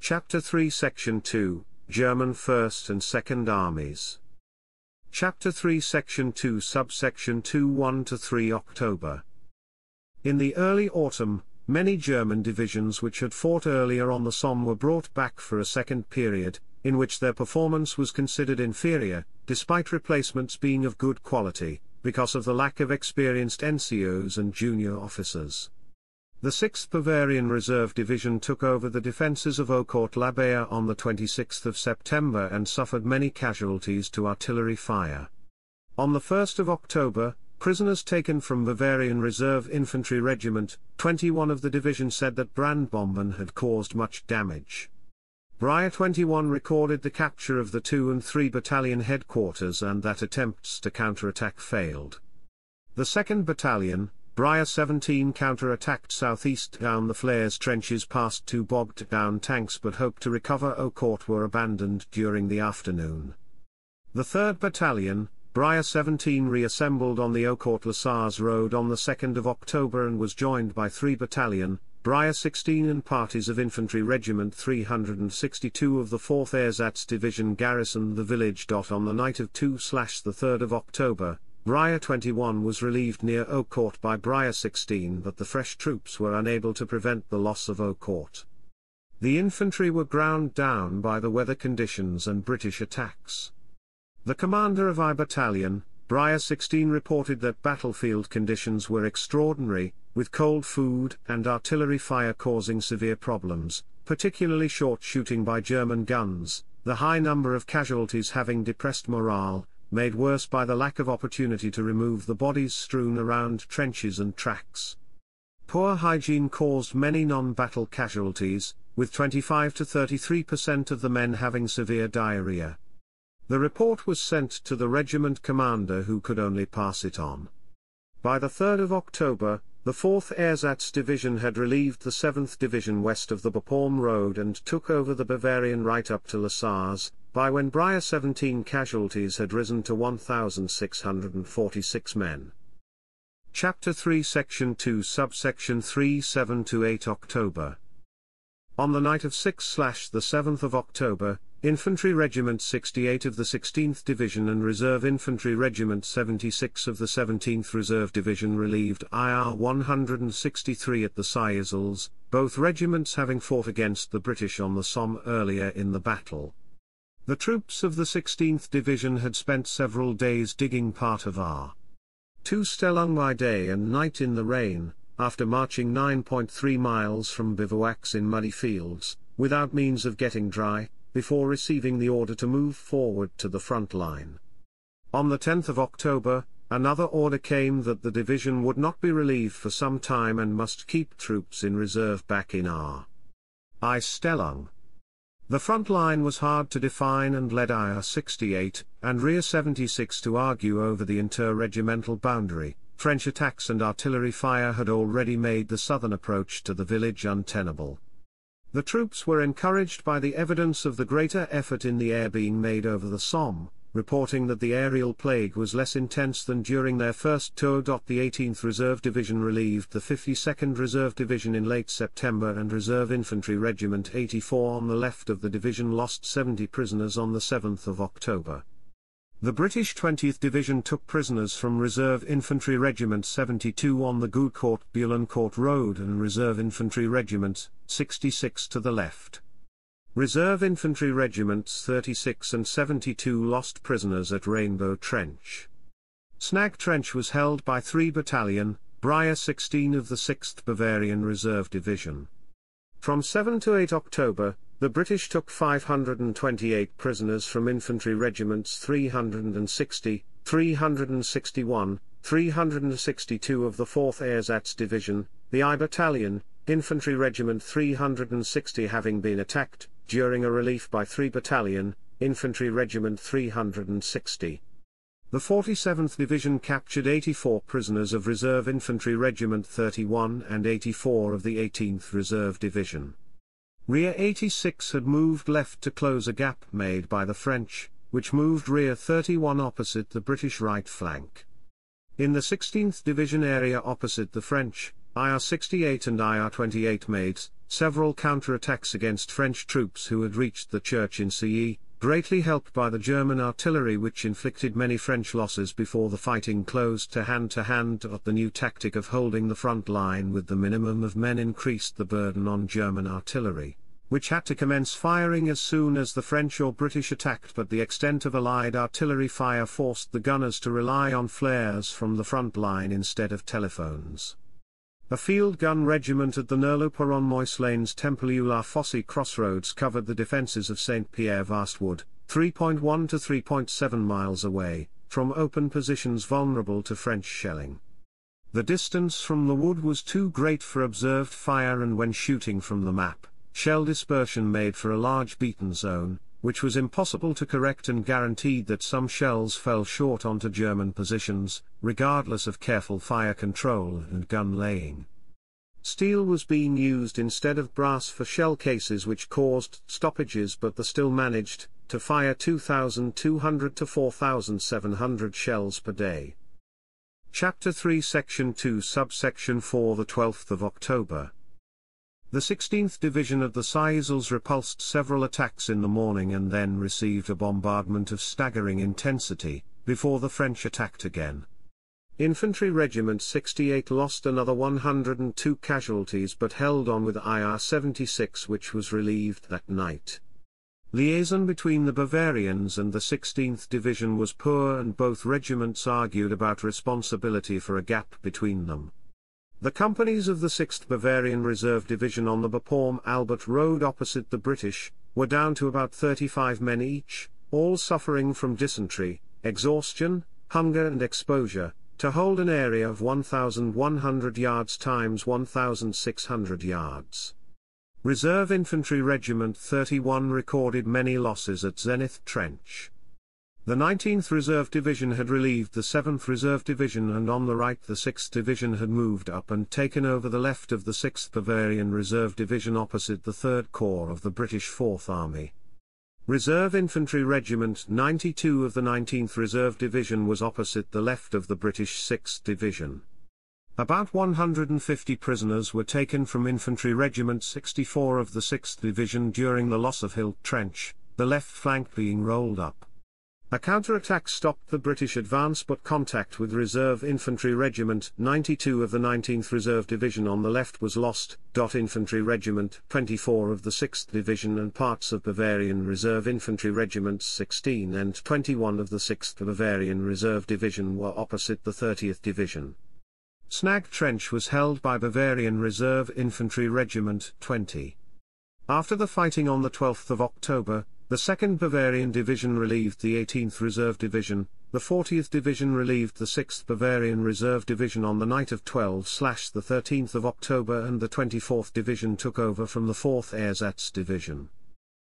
Chapter 3, Section 2, German 1st and 2nd Armies. Chapter 3, Section 2, Subsection 2, 1–3 October. In the early autumn, many German divisions which had fought earlier on the Somme were brought back for a second period, in which their performance was considered inferior, despite replacements being of good quality, because of the lack of experienced NCOs and junior officers. The 6th Bavarian Reserve Division took over the defences of Aucourt-la-Baie on the 26th of September and suffered many casualties to artillery fire. On the 1st of October, prisoners taken from Bavarian Reserve Infantry Regiment 21 of the division said that Brandbomben had caused much damage. Brier 21 recorded the capture of the 2 and 3 battalion headquarters and that attempts to counterattack failed. The 2nd Battalion, Brier 17, counterattacked southeast down the flares trenches past 2 bogged down tanks, but hoped to recover Aucourt were abandoned during the afternoon. The 3rd Battalion, Brier 17, reassembled on the Aucourt-Lessars Road on the 2nd of October and was joined by 3 Battalion, Brier 16 and parties of Infantry Regiment 362 of the 4th Ersatz Division garrisoned the village. On the night of 2/3 of October, Brier 21 was relieved near Aucourt by Brier 16, but the fresh troops were unable to prevent the loss of Aucourt. The infantry were ground down by the weather conditions and British attacks. The commander of I Battalion, Brier 16, reported that battlefield conditions were extraordinary, with cold food and artillery fire causing severe problems, particularly short shooting by German guns, the high number of casualties having depressed morale, made worse by the lack of opportunity to remove the bodies strewn around trenches and tracks. Poor hygiene caused many non-battle casualties, with 25% to 33% of the men having severe diarrhea. The report was sent to the regiment commander, who could only pass it on. By the 3rd of October, the 4th Ersatz Division had relieved the 7th Division west of the Bapaume Road and took over the Bavarian right up to Lessars, by when Breyer's 17 casualties had risen to 1,646 men. Chapter 3 Section 2 Subsection 3 7–8 October. On the night of 6/7 October, Infantry Regiment 68 of the 16th Division and Reserve Infantry Regiment 76 of the 17th Reserve Division relieved IR 163 at the Saisles, both regiments having fought against the British on the Somme earlier in the battle. The troops of the 16th Division had spent several days digging part of R2 Stellung by day and night in the rain, after marching 9.3 miles from bivouacs in muddy fields, without means of getting dry, before receiving the order to move forward to the front line. On the 10th of October, another order came that the division would not be relieved for some time and must keep troops in reserve back in R.I. Stellung. The front line was hard to define and led IR 68 and Rear 76 to argue over the inter-regimental boundary. French attacks and artillery fire had already made the southern approach to the village untenable. The troops were encouraged by the evidence of the greater effort in the air being made over the Somme, reporting that the aerial plague was less intense than during their first tour. The 18th Reserve Division relieved the 52nd Reserve Division in late September, and Reserve Infantry Regiment 84 on the left of the division lost 70 prisoners on the 7th of October. The British 20th Division took prisoners from Reserve Infantry Regiment 72 on the Goucourt-Boulancourt Road and Reserve Infantry Regiment 66 to the left. Reserve Infantry Regiments 36 and 72 lost prisoners at Rainbow Trench. Snag Trench was held by 3 Battalion, Breyer 16 of the 6th Bavarian Reserve Division. From 7 to 8 October, the British took 528 prisoners from infantry regiments 360, 361, 362 of the 4th Ersatz Division, the I Battalion, Infantry Regiment 360 having been attacked, during a relief by 3 Battalion, Infantry Regiment 360. The 47th Division captured 84 prisoners of Reserve Infantry Regiment 31 and 84 of the 18th Reserve Division. Rear 86 had moved left to close a gap made by the French, which moved Rear 31 opposite the British right flank. In the 16th Division area opposite the French, IR 68 and IR 28 made several counterattacks against French troops who had reached the church in Silly, greatly helped by the German artillery, which inflicted many French losses before the fighting closed to hand. The new tactic of holding the front line with the minimum of men increased the burden on German artillery, which had to commence firing as soon as the French or British attacked, but the extent of Allied artillery fire forced the gunners to rely on flares from the front line instead of telephones. A field gun regiment at the Nerlo-Peron-Moise Lanes Temple-la-Fosse crossroads covered the defences of Saint-Pierre-Vastwood, 3.1 to 3.7 miles away, from open positions vulnerable to French shelling. The distance from the wood was too great for observed fire, and when shooting from the map, shell dispersion made for a large beaten zone, which was impossible to correct and guaranteed that some shells fell short onto German positions, regardless of careful fire control and gun laying. Steel was being used instead of brass for shell cases, which caused stoppages, but they still managed to fire 2,200 to 4,700 shells per day. Chapter 3 Section 2 Subsection 4 The 12th of October. The 16th Division of the Saisles repulsed several attacks in the morning and then received a bombardment of staggering intensity, before the French attacked again. Infantry Regiment 68 lost another 102 casualties but held on with IR 76, which was relieved that night. Liaison between the Bavarians and the 16th Division was poor, and both regiments argued about responsibility for a gap between them. The companies of the 6th Bavarian Reserve Division on the Bapaume-Albert Road opposite the British were down to about 35 men each, all suffering from dysentery, exhaustion, hunger and exposure, to hold an area of 1,100 yards times 1,600 yards. Reserve Infantry Regiment 31 recorded many losses at Zenith Trench. The 19th Reserve Division had relieved the 7th Reserve Division, and on the right the 6th Division had moved up and taken over the left of the 6th Bavarian Reserve Division opposite the 3rd Corps of the British Fourth Army. Reserve Infantry Regiment 92 of the 19th Reserve Division was opposite the left of the British 6th Division. About 150 prisoners were taken from Infantry Regiment 64 of the 6th Division during the loss of Hill Trench, the left flank being rolled up. A counterattack stopped the British advance, but contact with Reserve Infantry Regiment 92 of the 19th Reserve Division on the left was lost. Infantry Regiment 24 of the 6th Division and parts of Bavarian Reserve Infantry Regiments 16 and 21 of the 6th Bavarian Reserve Division were opposite the 30th Division. Snag Trench was held by Bavarian Reserve Infantry Regiment 20. After the fighting on the 12th of October, the 2nd Bavarian Division relieved the 18th Reserve Division, the 40th Division relieved the 6th Bavarian Reserve Division on the night of 12/13 of October, and the 24th Division took over from the 4th Ersatz Division.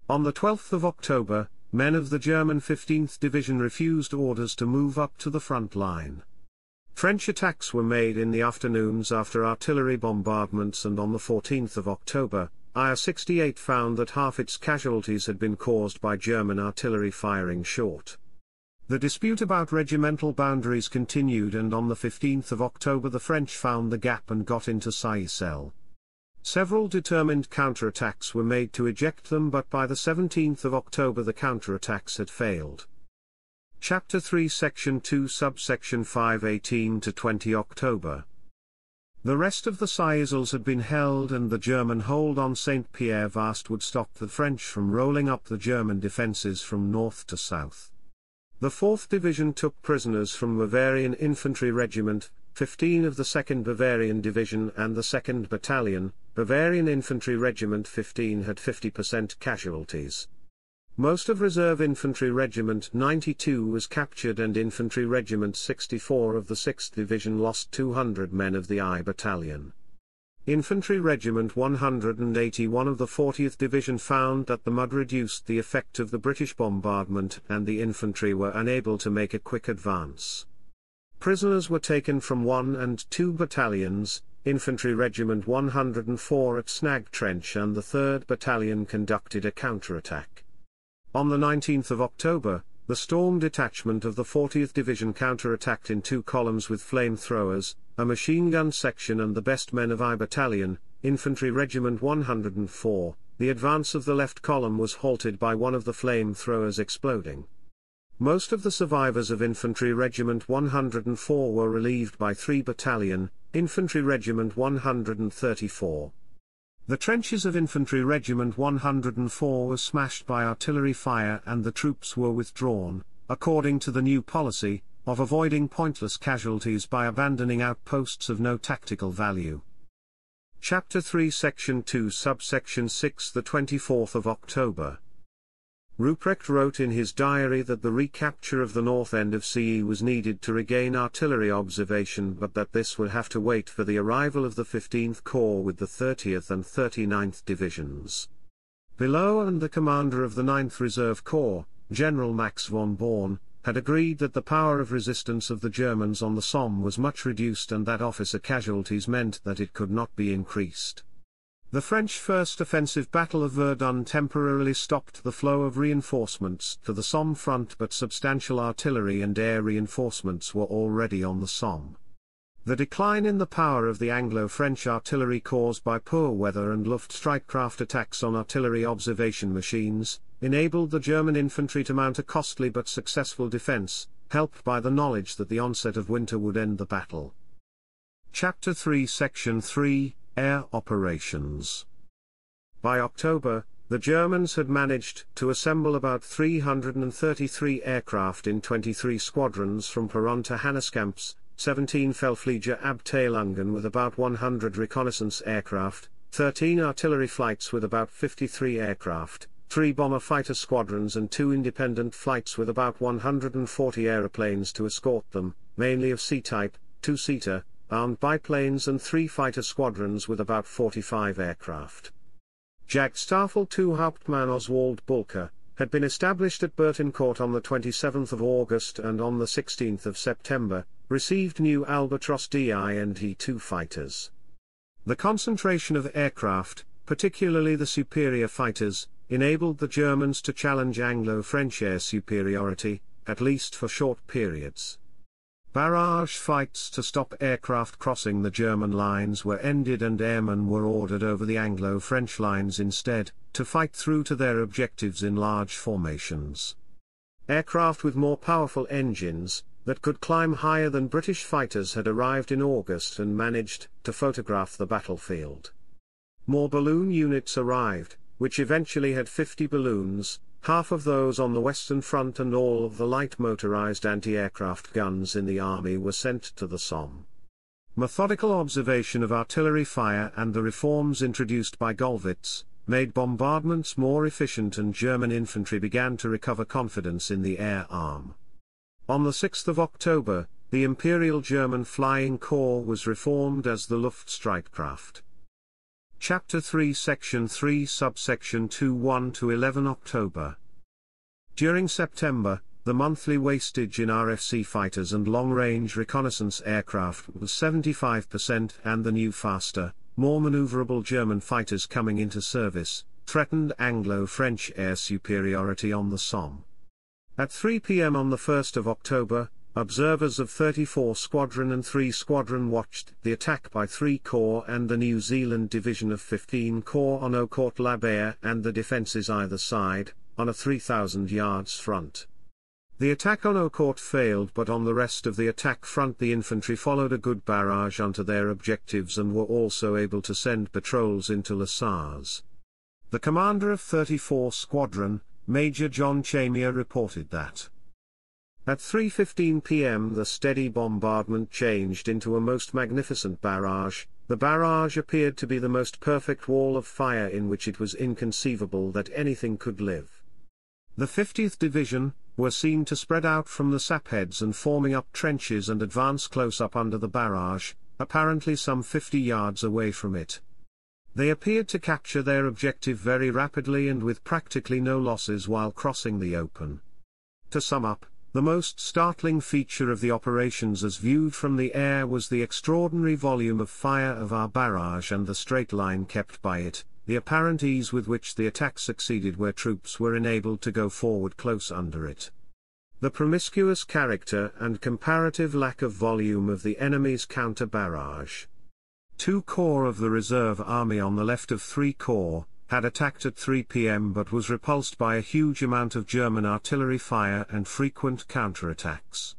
On the 12th of October, men of the German 15th Division refused orders to move up to the front line. French attacks were made in the afternoons after artillery bombardments, and on the 14th of October, IR-68 found that half its casualties had been caused by German artillery firing short. The dispute about regimental boundaries continued, and on the 15th of October the French found the gap and got into Sailly. Several determined counterattacks were made to eject them, but by the 17th of October the counterattacks had failed. Chapter 3, Section 2, Subsection 5, 18–20 October. The rest of the Saisels had been held, and the German hold on Saint-Pierre-Vaast would stop the French from rolling up the German defences from north to south. The 4th Division took prisoners from Bavarian Infantry Regiment 15 of the 2nd Bavarian Division and the 2nd Battalion. Bavarian Infantry Regiment 15 had 50% casualties. Most of Reserve Infantry Regiment 92 was captured, and Infantry Regiment 64 of the 6th Division lost 200 men of the I Battalion. Infantry Regiment 181 of the 40th Division found that the mud reduced the effect of the British bombardment, and the infantry were unable to make a quick advance. Prisoners were taken from 1 and 2 battalions, Infantry Regiment 104 at Snag Trench, and the 3rd Battalion conducted a counterattack. On the 19th of October, the Storm Detachment of the 40th Division counterattacked in two columns with flamethrowers, a machine gun section, and the best men of I Battalion, Infantry Regiment 104. The advance of the left column was halted by one of the flamethrowers exploding. Most of the survivors of Infantry Regiment 104 were relieved by 3 Battalion, Infantry Regiment 134. The trenches of Infantry Regiment 104 were smashed by artillery fire, and the troops were withdrawn, according to the new policy, of avoiding pointless casualties by abandoning outposts of no tactical value. Chapter 3, Section 2, Subsection 6, the 24th of October. Rupprecht wrote in his diary that the recapture of the north end of CE was needed to regain artillery observation, but that this would have to wait for the arrival of the 15th Corps with the 30th and 39th Divisions. Below and the commander of the 9th Reserve Corps, General Max von Born, had agreed that the power of resistance of the Germans on the Somme was much reduced, and that officer casualties meant that it could not be increased. The French First Offensive Battle of Verdun temporarily stopped the flow of reinforcements to the Somme front, but substantial artillery and air reinforcements were already on the Somme. The decline in the power of the Anglo-French artillery caused by poor weather and Luftstreitkraft attacks on artillery observation machines enabled the German infantry to mount a costly but successful defense, helped by the knowledge that the onset of winter would end the battle. Chapter 3, Section 3, Air Operations. By October, the Germans had managed to assemble about 333 aircraft in 23 squadrons from Peronne to Hanneskamps, 17 Feldflieger Abteilungen with about 100 reconnaissance aircraft, 13 artillery flights with about 53 aircraft, 3 bomber fighter squadrons and 2 independent flights with about 140 aeroplanes to escort them, mainly of C-type, 2-seater, armed biplanes, and 3 fighter squadrons with about 45 aircraft. Jagdstaffel II Hauptmann Oswald Bulker had been established at Burton Court on the 27th of August and on the 16th of September, received new Albatross DI and He-2 fighters. The concentration of aircraft, particularly the superior fighters, enabled the Germans to challenge Anglo-French air superiority, at least for short periods. Barrage fights to stop aircraft crossing the German lines were ended and airmen were ordered over the Anglo-French lines instead, to fight through to their objectives in large formations. Aircraft with more powerful engines, that could climb higher than British fighters had arrived in August and managed to photograph the battlefield. More balloon units arrived, which eventually had 50 balloons, half of those on the Western Front, and all of the light motorized anti-aircraft guns in the army were sent to the Somme. Methodical observation of artillery fire and the reforms introduced by Golwitz made bombardments more efficient, and German infantry began to recover confidence in the air arm. On the 6th of October, the Imperial German Flying Corps was reformed as the Luftstreitkraft. Chapter 3, Section 3, Subsection 2, 1–11 October. During September, the monthly wastage in RFC fighters and long-range reconnaissance aircraft was 75%, and the new faster, more maneuverable German fighters coming into service threatened Anglo-French air superiority on the Somme. At 3 p.m. on the 1st of October, observers of 34 Squadron and 3 Squadron watched the attack by 3 Corps and the New Zealand Division of 15 Corps on Eaucourt La Barre and the defences either side, on a 3,000 yards front. The attack on Eaucourt failed, but on the rest of the attack front the infantry followed a good barrage onto their objectives and were also able to send patrols into Les Sars. The commander of 34 Squadron, Major John Chamier, reported that at 3:15 p.m. the steady bombardment changed into a most magnificent barrage. The barrage appeared to be the most perfect wall of fire in which it was inconceivable that anything could live. The 50th Division were seen to spread out from the sapheads and forming up trenches and advance close up under the barrage, apparently some 50 yards away from it. They appeared to capture their objective very rapidly and with practically no losses while crossing the open. To sum up, the most startling feature of the operations as viewed from the air was the extraordinary volume of fire of our barrage and the straight line kept by it, the apparent ease with which the attack succeeded where troops were enabled to go forward close under it. The promiscuous character and comparative lack of volume of the enemy's counter-barrage. 2 Corps of the Reserve Army on the left of 3 Corps had attacked at 3 p.m. but was repulsed by a huge amount of German artillery fire and frequent counterattacks.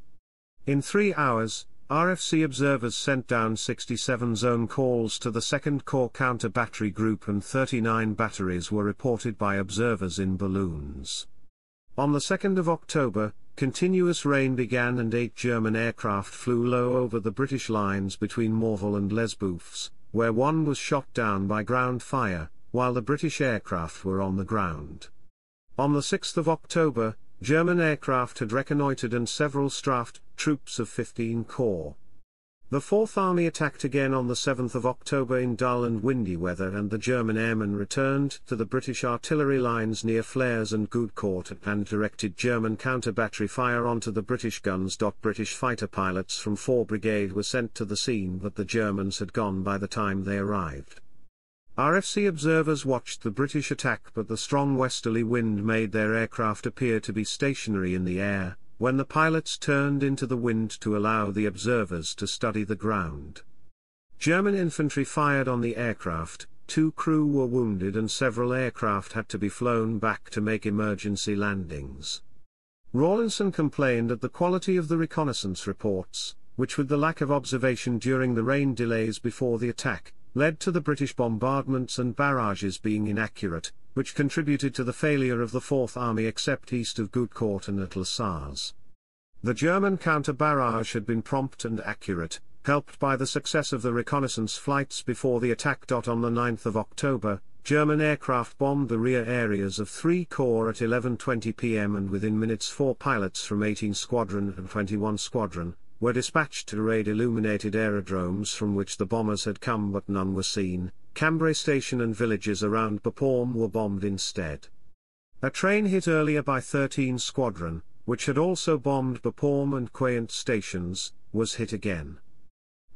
In 3 hours, RFC observers sent down 67 zone calls to the 2nd Corps counter-battery group, and 39 batteries were reported by observers in balloons. On the 2nd of October, continuous rain began and 8 German aircraft flew low over the British lines between Morval and Les Bouffes, where one was shot down by ground fire, while the British aircraft were on the ground. On the 6th of October, German aircraft had reconnoitred and several Straft troops of 15 Corps. The 4th Army attacked again on the 7th of October in dull and windy weather, and the German airmen returned to the British artillery lines near Flers and Gueudecourt and directed German counter-battery fire onto the British guns. British fighter pilots from 4 Brigade were sent to the scene, but the Germans had gone by the time they arrived. RFC observers watched the British attack, but the strong westerly wind made their aircraft appear to be stationary in the air, when the pilots turned into the wind to allow the observers to study the ground. German infantry fired on the aircraft, 2 crew were wounded and several aircraft had to be flown back to make emergency landings. Rawlinson complained at the quality of the reconnaissance reports, which, with the lack of observation during the rain delays before the attack, led to the British bombardments and barrages being inaccurate, which contributed to the failure of the 4th Army except east of Gueudecourt and at Les Sars. The German counter-barrage had been prompt and accurate, helped by the success of the reconnaissance flights before the attack. On the 9th of October, German aircraft bombed the rear areas of 3 Corps at 11:20 p.m. and within minutes 4 pilots from 18 Squadron and 21 Squadron were dispatched to raid illuminated aerodromes from which the bombers had come, but none were seen. Cambrai Station and villages around Bapaume were bombed instead. A train hit earlier by 13 Squadron, which had also bombed Bapaume and Queant stations, was hit again.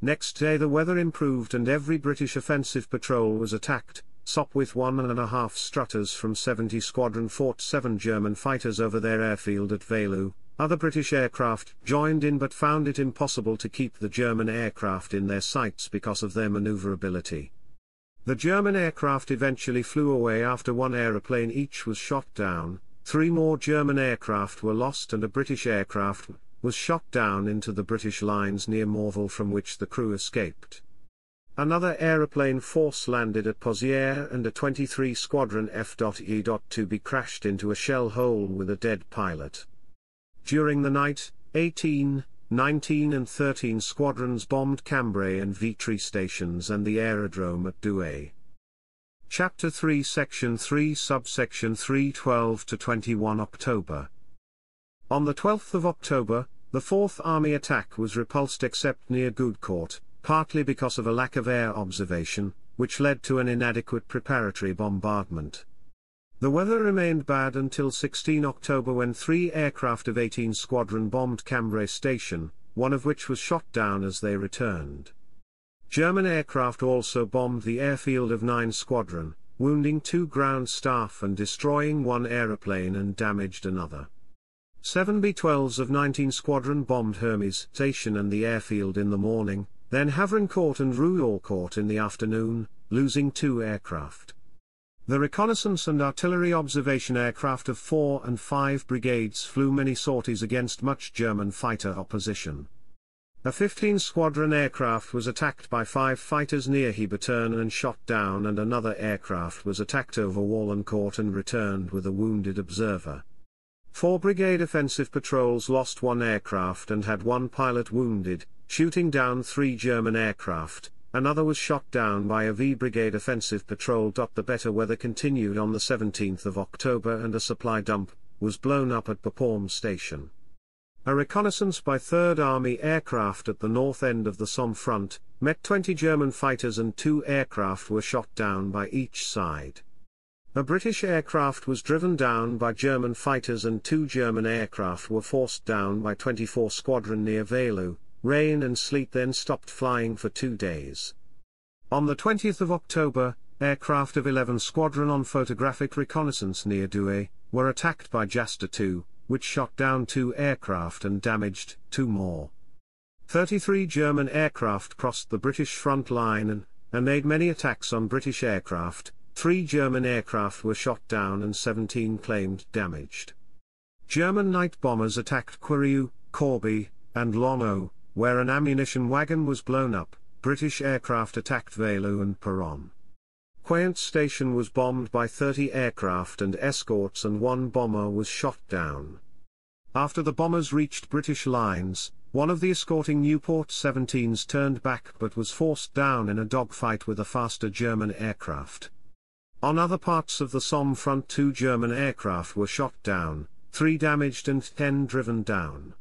Next day the weather improved and every British offensive patrol was attacked. SOP with 1.5 Strutters from 70 Squadron fought 7 German fighters over their airfield at Velu. Other British aircraft joined in but found it impossible to keep the German aircraft in their sights because of their maneuverability. The German aircraft eventually flew away after 1 aeroplane each was shot down, 3 more German aircraft were lost and a British aircraft was shot down into the British lines near Morval from which the crew escaped. Another aeroplane force landed at Pozières and a 23 Squadron F.E.2 B crashed into a shell hole with a dead pilot. During the night, 18, 19 and 13 Squadrons bombed Cambrai and Vitry stations and the aerodrome at Douai. Chapter 3 Section 3 Subsection 3 12–21 October. On the 12th of October, the Fourth Army attack was repulsed except near Gueudecourt, partly because of a lack of air observation, which led to an inadequate preparatory bombardment. The weather remained bad until 16 October when 3 aircraft of 18 Squadron bombed Cambrai Station, one of which was shot down as they returned. German aircraft also bombed the airfield of 9 Squadron, wounding 2 ground staff and destroying 1 aeroplane and damaged another. 7 B-12s of 19 Squadron bombed Hermes Station and the airfield in the morning, then Havrincourt and Rouillarcourt in the afternoon, losing 2 aircraft. The reconnaissance and artillery observation aircraft of 4 and 5 brigades flew many sorties against much German fighter opposition. A 15 Squadron aircraft was attacked by 5 fighters near Hebuterne and shot down, and another aircraft was attacked over Wallencourt and returned with a wounded observer. 4 brigade offensive patrols lost 1 aircraft and had 1 pilot wounded, shooting down 3 German aircraft. Another was shot down by a V Brigade offensive patrol. The better weather continued on the 17th of October and a supply dump was blown up at Bapaume Station. A reconnaissance by 3rd Army aircraft at the north end of the Somme front met 20 German fighters and 2 aircraft were shot down by each side. A British aircraft was driven down by German fighters and 2 German aircraft were forced down by 24 Squadron near Velu. Rain and sleet then stopped flying for 2 days. On the 20th of October, aircraft of 11 Squadron on photographic reconnaissance near Douai were attacked by Jaster 2, which shot down 2 aircraft and damaged 2 more. 33 German aircraft crossed the British front line and made many attacks on British aircraft. 3 German aircraft were shot down and 17 claimed damaged. German night bombers attacked Quirieu, Corby, and Longau, where an ammunition wagon was blown up. British aircraft attacked Velu and Peronne. Queant Station was bombed by 30 aircraft and escorts and 1 bomber was shot down. After the bombers reached British lines, one of the escorting Newport 17s turned back but was forced down in a dogfight with a faster German aircraft. On other parts of the Somme front 2 German aircraft were shot down, 3 damaged and 10 driven down.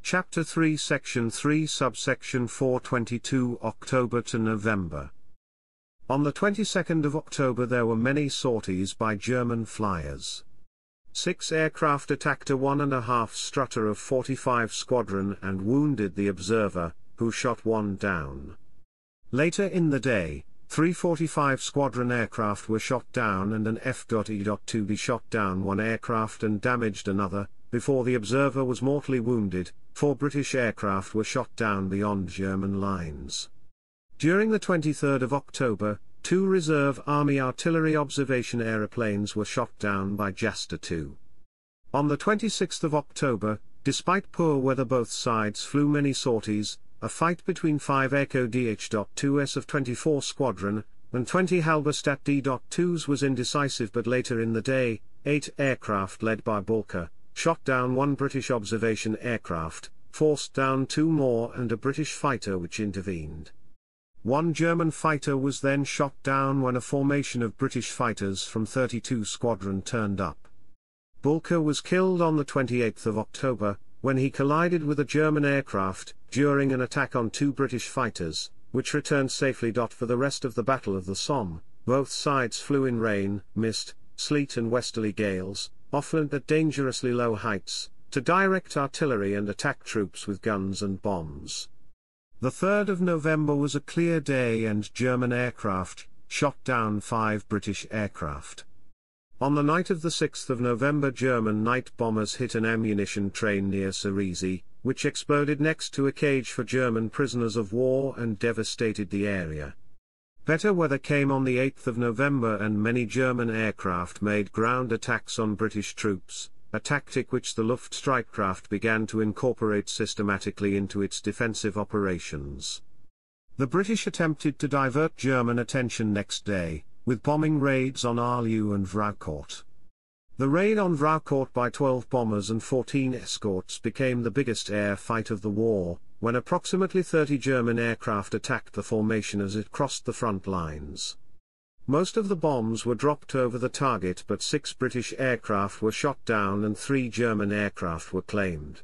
Chapter 3 Section 3 Subsection 4 22 October to November. On the 22nd of October there were many sorties by German flyers. 6 aircraft attacked a 1.5 Strutter of 45 Squadron and wounded the observer, who shot 1 down. Later in the day, 3 45 Squadron aircraft were shot down and an F.E.2B shot down 1 aircraft and damaged another. Before the observer was mortally wounded, 4 British aircraft were shot down beyond German lines. During the 23rd of October, 2 Reserve Army artillery observation aeroplanes were shot down by Jaster 2. On the 26th of October, despite poor weather, both sides flew many sorties. A fight between 5 Echo DH.2s of 24 Squadron and 20 Halberstadt D.2s was indecisive, but later in the day, 8 aircraft led by Bulker shot down 1 British observation aircraft, forced down 2 more and a British fighter which intervened. 1 German fighter was then shot down when a formation of British fighters from 32 Squadron turned up. Bulker was killed on the 28th of October, when he collided with a German aircraft, during an attack on 2 British fighters, which returned safely. For the rest of the Battle of the Somme, both sides flew in rain, mist, sleet and westerly gales, often at dangerously low heights, to direct artillery and attack troops with guns and bombs. The 3rd of November was a clear day and German aircraft shot down 5 British aircraft. On the night of the 6th of November German night bombers hit an ammunition train near Cerisy, which exploded next to a cage for German prisoners of war and devastated the area. Better weather came on the 8th of November and many German aircraft made ground attacks on British troops, a tactic which the Luftstreitkraft began to incorporate systematically into its defensive operations. The British attempted to divert German attention next day, with bombing raids on Arleux and Vraucourt. The raid on Vraucourt by 12 bombers and 14 escorts became the biggest air fight of the war, when approximately 30 German aircraft attacked the formation as it crossed the front lines. Most of the bombs were dropped over the target, but 6 British aircraft were shot down and 3 German aircraft were claimed.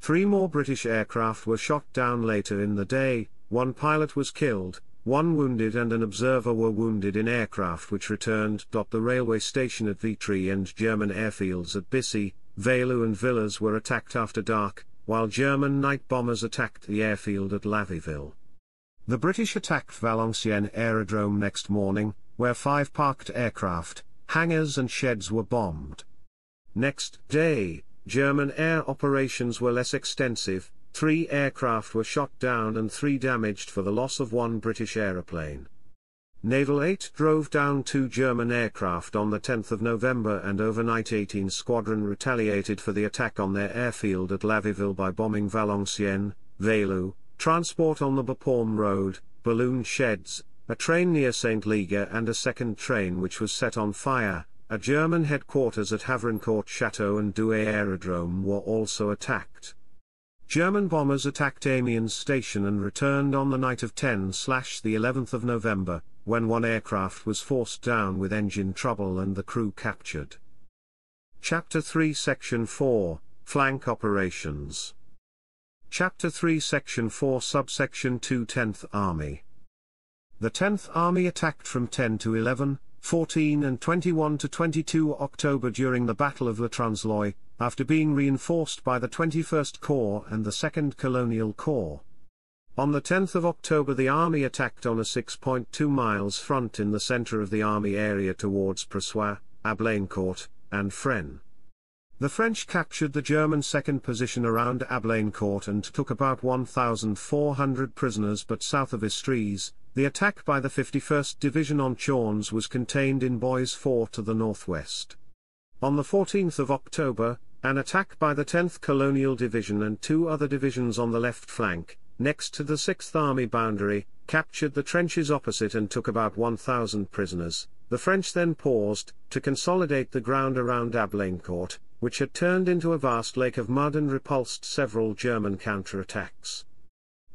3 more British aircraft were shot down later in the day, 1 pilot was killed, 1 wounded and an observer were wounded in aircraft which returned. The railway station at Vitry and German airfields at Bissy, Velu and Villers were attacked after dark, while German night bombers attacked the airfield at Laviville. The British attacked Valenciennes Aerodrome next morning, where 5 parked aircraft, hangars and sheds were bombed. Next day, German air operations were less extensive, 3 aircraft were shot down and 3 damaged for the loss of 1 British aeroplane. Naval 8 drove down 2 German aircraft on the 10th of November and overnight 18 Squadron retaliated for the attack on their airfield at Laviville by bombing Valenciennes, Velu, transport on the Bapaume Road, balloon sheds, a train near Saint-Liga and a 2nd train which was set on fire. A German headquarters at Havrincourt Chateau and Douai Aerodrome were also attacked. German bombers attacked Amiens Station and returned on the night of 10/11 of November, when 1 aircraft was forced down with engine trouble and the crew captured. Chapter 3 Section 4, Flank Operations. Chapter 3 Section 4 Subsection 2 10th Army. The 10th Army attacked from 10 to 11, 14 and 21 to 22 October during the Battle of Le Transloy, after being reinforced by the 21st Corps and the 2nd Colonial Corps. On the 10th of October the army attacked on a 6.2 miles front in the centre of the army area towards Pressois, Ablaincourt, and Fresnes. The French captured the German 2nd position around Ablaincourt and took about 1,400 prisoners, but south of Estries, the attack by the 51st Division on Chorns was contained in Bois Fort to the northwest. On the 14th of October, an attack by the 10th Colonial Division and 2 other divisions on the left flank, next to the 6th Army boundary, captured the trenches opposite and took about 1,000 prisoners. The French then paused, to consolidate the ground around Ablaincourt, which had turned into a vast lake of mud and repulsed several German counterattacks.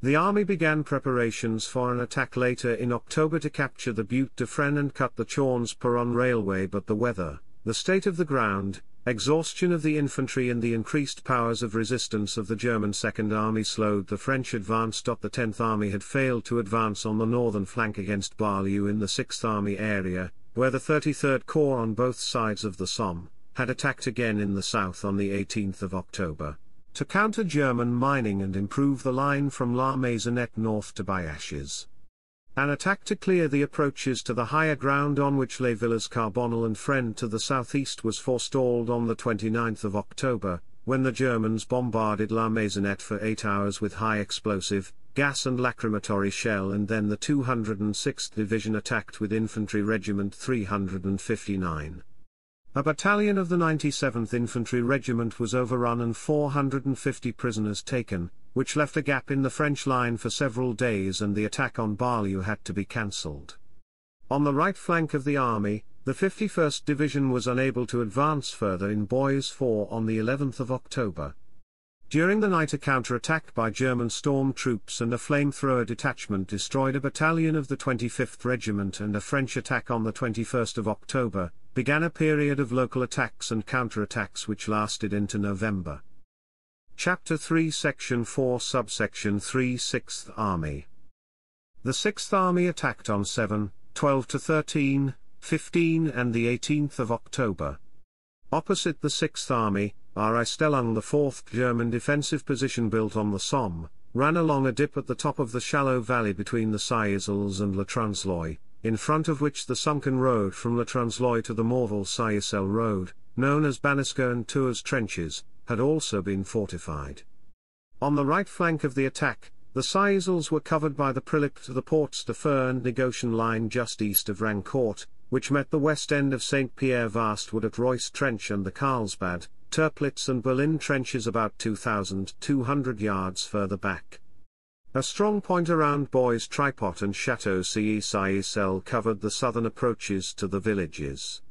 The army began preparations for an attack later in October to capture the Butte de Fresnes and cut the Chorns-Peronne railway, but the weather, the state of the ground, exhaustion of the infantry and the increased powers of resistance of the German 2nd Army slowed the French advance. The 10th Army had failed to advance on the northern flank against Barlieu in the 6th Army area, where the 33rd Corps on both sides of the Somme, had attacked again in the south on the 18th of October, to counter German mining and improve the line from La Maisonette north to Byashes. An attack to clear the approaches to the higher ground on which lay Villers-Carbonnel and Fresnes to the southeast was forestalled on the 29th of October, when the Germans bombarded La Maisonette for 8 hours with high explosive, gas and lacrimatory shell, and then the 206th Division attacked with Infantry Regiment 359. A battalion of the 97th Infantry Regiment was overrun and 450 prisoners taken, which left a gap in the French line for several days, and the attack on Barlieu had to be cancelled. On the right flank of the army, the 51st Division was unable to advance further in Bois Fort on the 11th of October. During the night a counterattack by German storm troops and a flamethrower detachment destroyed a battalion of the 25th Regiment, and a French attack on the 21st of October, began a period of local attacks and counterattacks which lasted into November. Chapter 3 Section 4 Subsection 3 6th Army. The 6th Army attacked on 7, 12 to 13, 15 and the 18th of October. Opposite the 6th Army, R.I. Stellung, the 4th German defensive position built on the Somme, ran along a dip at the top of the shallow valley between the Saisels and Le Transloy, in front of which the sunken road from Le Transloy to the Morval-Saisel road, known as Bannisker and Tours trenches, had also been fortified. On the right flank of the attack, the Saisels were covered by the Prilip to the Ports de Fer and Négociant line just east of Rancourt, which met the west end of Saint-Pierre-Vastwood at Royce Trench and the Carlsbad, Turplitz and Berlin trenches about 2,200 yards further back. A strong point around Bois Tripot and Chateau-Saisel covered the southern approaches to the villages.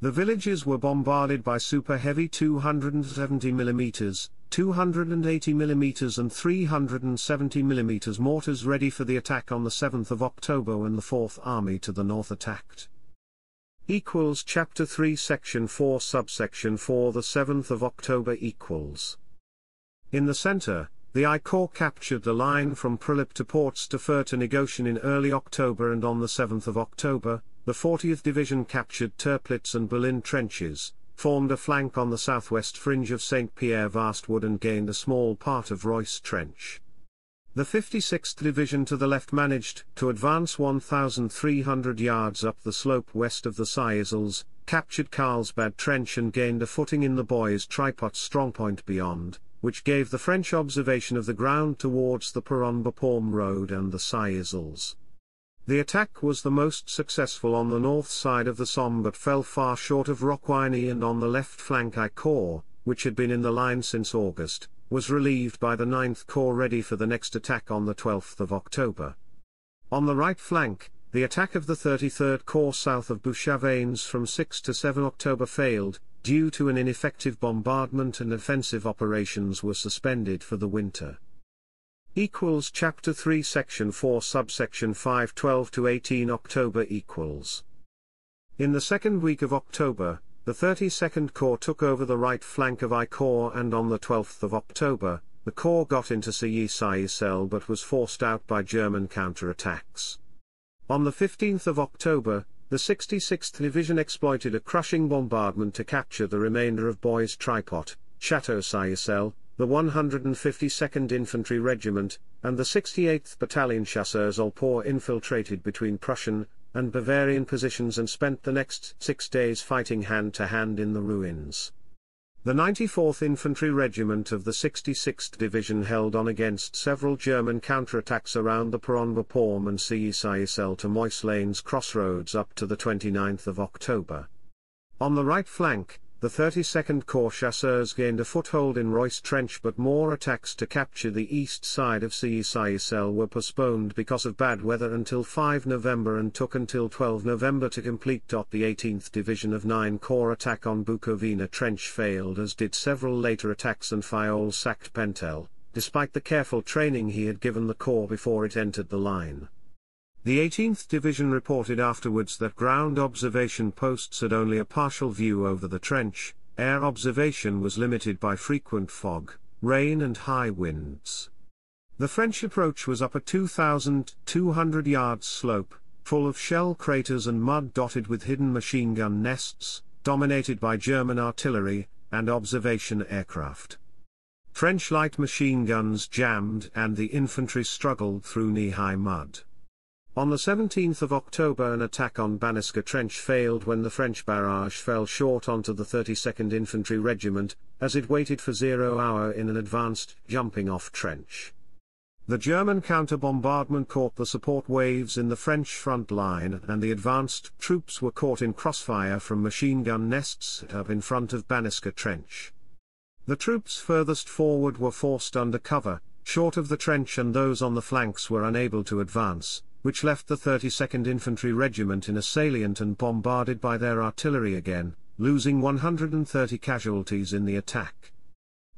The villages were bombarded by super-heavy 270mm, 280mm and 370mm mortars ready for the attack on the 7th of October when the 4th Army to the north attacked. == Chapter 3 Section 4 Subsection 4 The 7th of October == In the centre, the I Corps captured the line from Prilip to Ports de Fer to Négociant in early October, and on the 7th of October, the 40th Division captured Turplitz and Berlin trenches, formed a flank on the southwest fringe of Saint-Pierre-Vastwood and gained a small part of Royce Trench. The 56th Division to the left managed to advance 1,300 yards up the slope west of the Saisels, captured Carlsbad Trench and gained a footing in the Bois Tripot strongpoint beyond, which gave the French observation of the ground towards the Peronne-Bapaume road and the Saisels. The attack was the most successful on the north side of the Somme but fell far short of Rocquigny, and on the left flank I Corps, which had been in the line since August, was relieved by the 9th Corps ready for the next attack on the 12th of October. On the right flank, the attack of the 33rd Corps south of Bouchavaines from 6 to 7 October failed, due to an ineffective bombardment, and offensive operations were suspended for the winter. == Chapter 3 Section 4 Subsection 5 12 to 18 October == In the second week of October, the 32nd Corps took over the right flank of I Corps, and on the 12th of October, the Corps got into Sailly-Saisel but was forced out by German counter-attacks. On the 15th of October, the 66th Division exploited a crushing bombardment to capture the remainder of Bois Tripot, Chateau-Saisel, the 152nd Infantry Regiment, and the 68th Battalion Chasseurs au Port infiltrated between Prussian and Bavarian positions and spent the next 6 days fighting hand-to-hand in the ruins. The 94th Infantry Regiment of the 66th Division held on against several German counterattacks around the Peronne-Bapaume and Sailly-Saisel to Moyse Lane's crossroads up to the 29th of October. On the right flank, the 32nd Corps Chasseurs gained a foothold in Royce Trench, but more attacks to capture the east side of Sailly-Saisel were postponed because of bad weather until 5 November and took until 12 November to complete. The 18th Division of 9 Corps attack on Bukovina Trench failed, as did several later attacks, and Fayolle sacked Pentel, despite the careful training he had given the Corps before it entered the line. The 18th Division reported afterwards that ground observation posts had only a partial view over the trench, air observation was limited by frequent fog, rain and high winds. The French approach was up a 2,200-yard slope, full of shell craters and mud dotted with hidden machine gun nests, dominated by German artillery and observation aircraft. French light machine guns jammed and the infantry struggled through knee-high mud. On the 17th of October, an attack on Bannisker Trench failed when the French barrage fell short onto the 32nd Infantry Regiment, as it waited for 0 hour in an advanced jumping-off trench. The German counter-bombardment caught the support waves in the French front line, and the advanced troops were caught in crossfire from machine gun nests set up in front of Bannisker Trench. The troops furthest forward were forced under cover, short of the trench, and those on the flanks were unable to advance, which left the 32nd Infantry Regiment in a salient and bombarded by their artillery again, losing 130 casualties in the attack.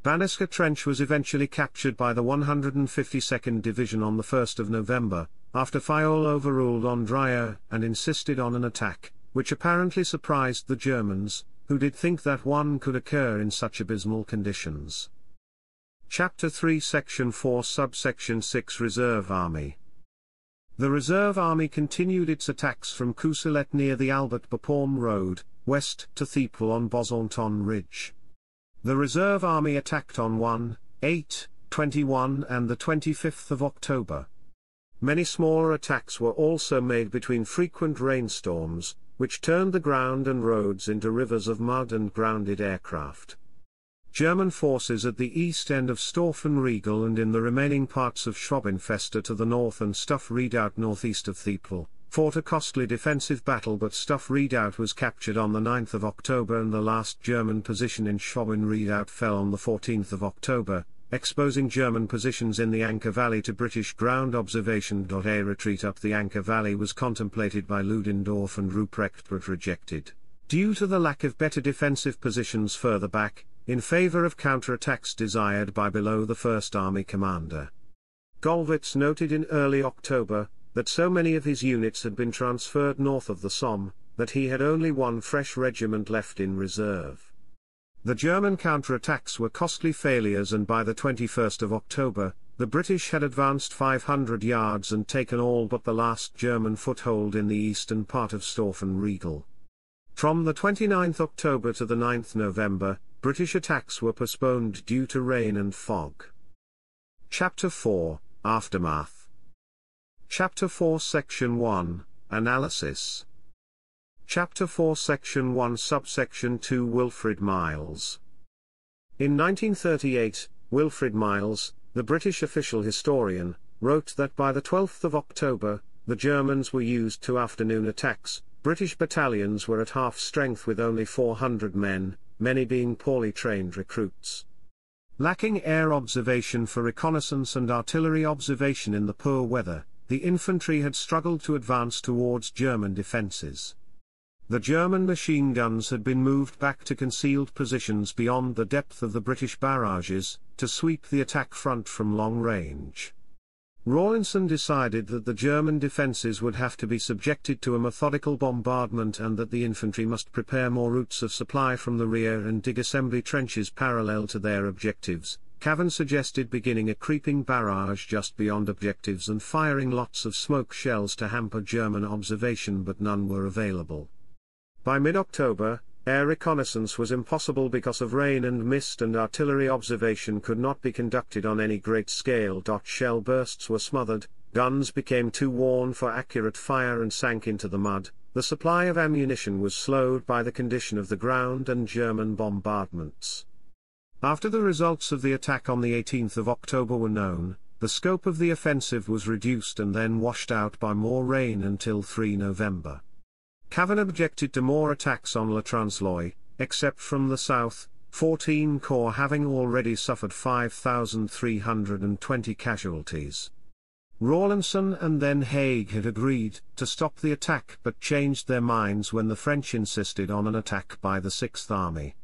Bannisker Trench was eventually captured by the 152nd Division on the 1st of November, after Fayolle overruled Andrieux and insisted on an attack, which apparently surprised the Germans, who did think that one could occur in such abysmal conditions. Chapter 3 Section 4 Subsection 6 Reserve Army. The Reserve Army continued its attacks from Cousselet near the Albert Bapaume Road, west to Thiepval on Bozenton Ridge. The Reserve Army attacked on 1, 8, 21 and the 25th of October. Many smaller attacks were also made between frequent rainstorms, which turned the ground and roads into rivers of mud and grounded aircraft. German forces at the east end of Stauffenriegel and in the remaining parts of Schwabenfeste to the north and Stuff Redoubt northeast of Thiepval, fought a costly defensive battle, but Stuff Redoubt was captured on the 9th of October and the last German position in Schwabenredoubt fell on the 14th of October, exposing German positions in the Anker Valley to British ground observation. A retreat up the Anker Valley was contemplated by Ludendorff and Rupprecht but rejected, due to the lack of better defensive positions further back, in favour of counterattacks desired by Below, the First Army commander. Golwitz noted in early October that so many of his units had been transferred north of the Somme that he had only one fresh regiment left in reserve. The German counterattacks were costly failures, and by the 21st of October, the British had advanced 500 yards and taken all but the last German foothold in the eastern part of Stauffenriegel. From the 29th October to the 9th November, British attacks were postponed due to rain and fog. Chapter 4, Aftermath. Chapter 4, Section 1, Analysis. Chapter 4, Section 1, Subsection 2, Wilfred Miles. In 1938, Wilfred Miles, the British official historian, wrote that by the 12th of October, the Germans were used to afternoon attacks, British battalions were at half strength with only 400 men, many being poorly trained recruits. Lacking air observation for reconnaissance and artillery observation in the poor weather, the infantry had struggled to advance towards German defences. The German machine guns had been moved back to concealed positions beyond the depth of the British barrages, to sweep the attack front from long range. Rawlinson decided that the German defences would have to be subjected to a methodical bombardment and that the infantry must prepare more routes of supply from the rear and dig assembly trenches parallel to their objectives. Cavan suggested beginning a creeping barrage just beyond objectives and firing lots of smoke shells to hamper German observation, but none were available. By mid-October, air reconnaissance was impossible because of rain and mist, and artillery observation could not be conducted on any great scale. Shell bursts were smothered, guns became too worn for accurate fire and sank into the mud, the supply of ammunition was slowed by the condition of the ground and German bombardments. After the results of the attack on the 18th of October were known, the scope of the offensive was reduced and then washed out by more rain until 3 November. Cavan objected to more attacks on Le Transloy, except from the south, 14 Corps having already suffered 5,320 casualties. Rawlinson and then Haig had agreed to stop the attack but changed their minds when the French insisted on an attack by the Sixth Army.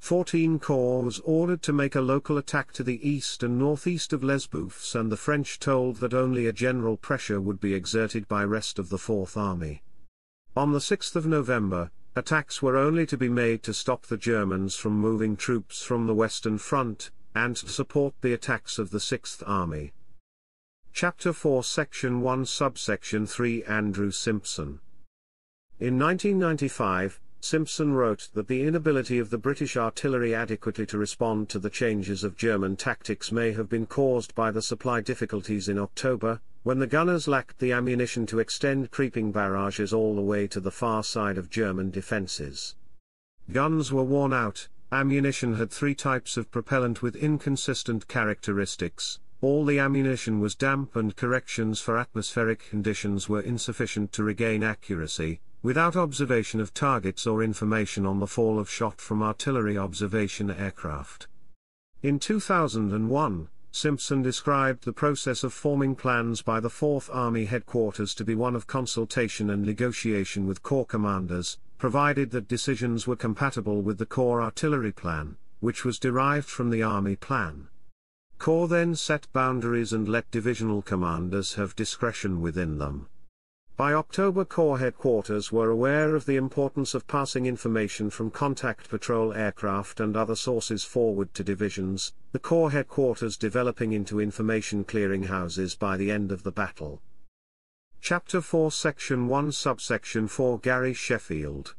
14 Corps was ordered to make a local attack to the east and northeast of Les Bouffes, and the French told that only a general pressure would be exerted by rest of the Fourth Army. On the 6th of November, attacks were only to be made to stop the Germans from moving troops from the Western Front, and to support the attacks of the 6th Army. Chapter 4, Section 1, Subsection 3, Andrew Simpson. In 1995, Simpson wrote that the inability of the British artillery adequately to respond to the changes of German tactics may have been caused by the supply difficulties in October, when the gunners lacked the ammunition to extend creeping barrages all the way to the far side of German defences. Guns were worn out, ammunition had three types of propellant with inconsistent characteristics, all the ammunition was damp, and corrections for atmospheric conditions were insufficient to regain accuracy, without observation of targets or information on the fall of shot from artillery observation aircraft. In 2001, Simpson described the process of forming plans by the Fourth Army Headquarters to be one of consultation and negotiation with Corps commanders, provided that decisions were compatible with the Corps Artillery Plan, which was derived from the Army Plan. Corps then set boundaries and let divisional commanders have discretion within them. By October, Corps headquarters were aware of the importance of passing information from contact patrol aircraft and other sources forward to divisions, the Corps headquarters developing into information clearinghouses by the end of the battle. Chapter 4 Section 1 Subsection 4 Gary Sheffield.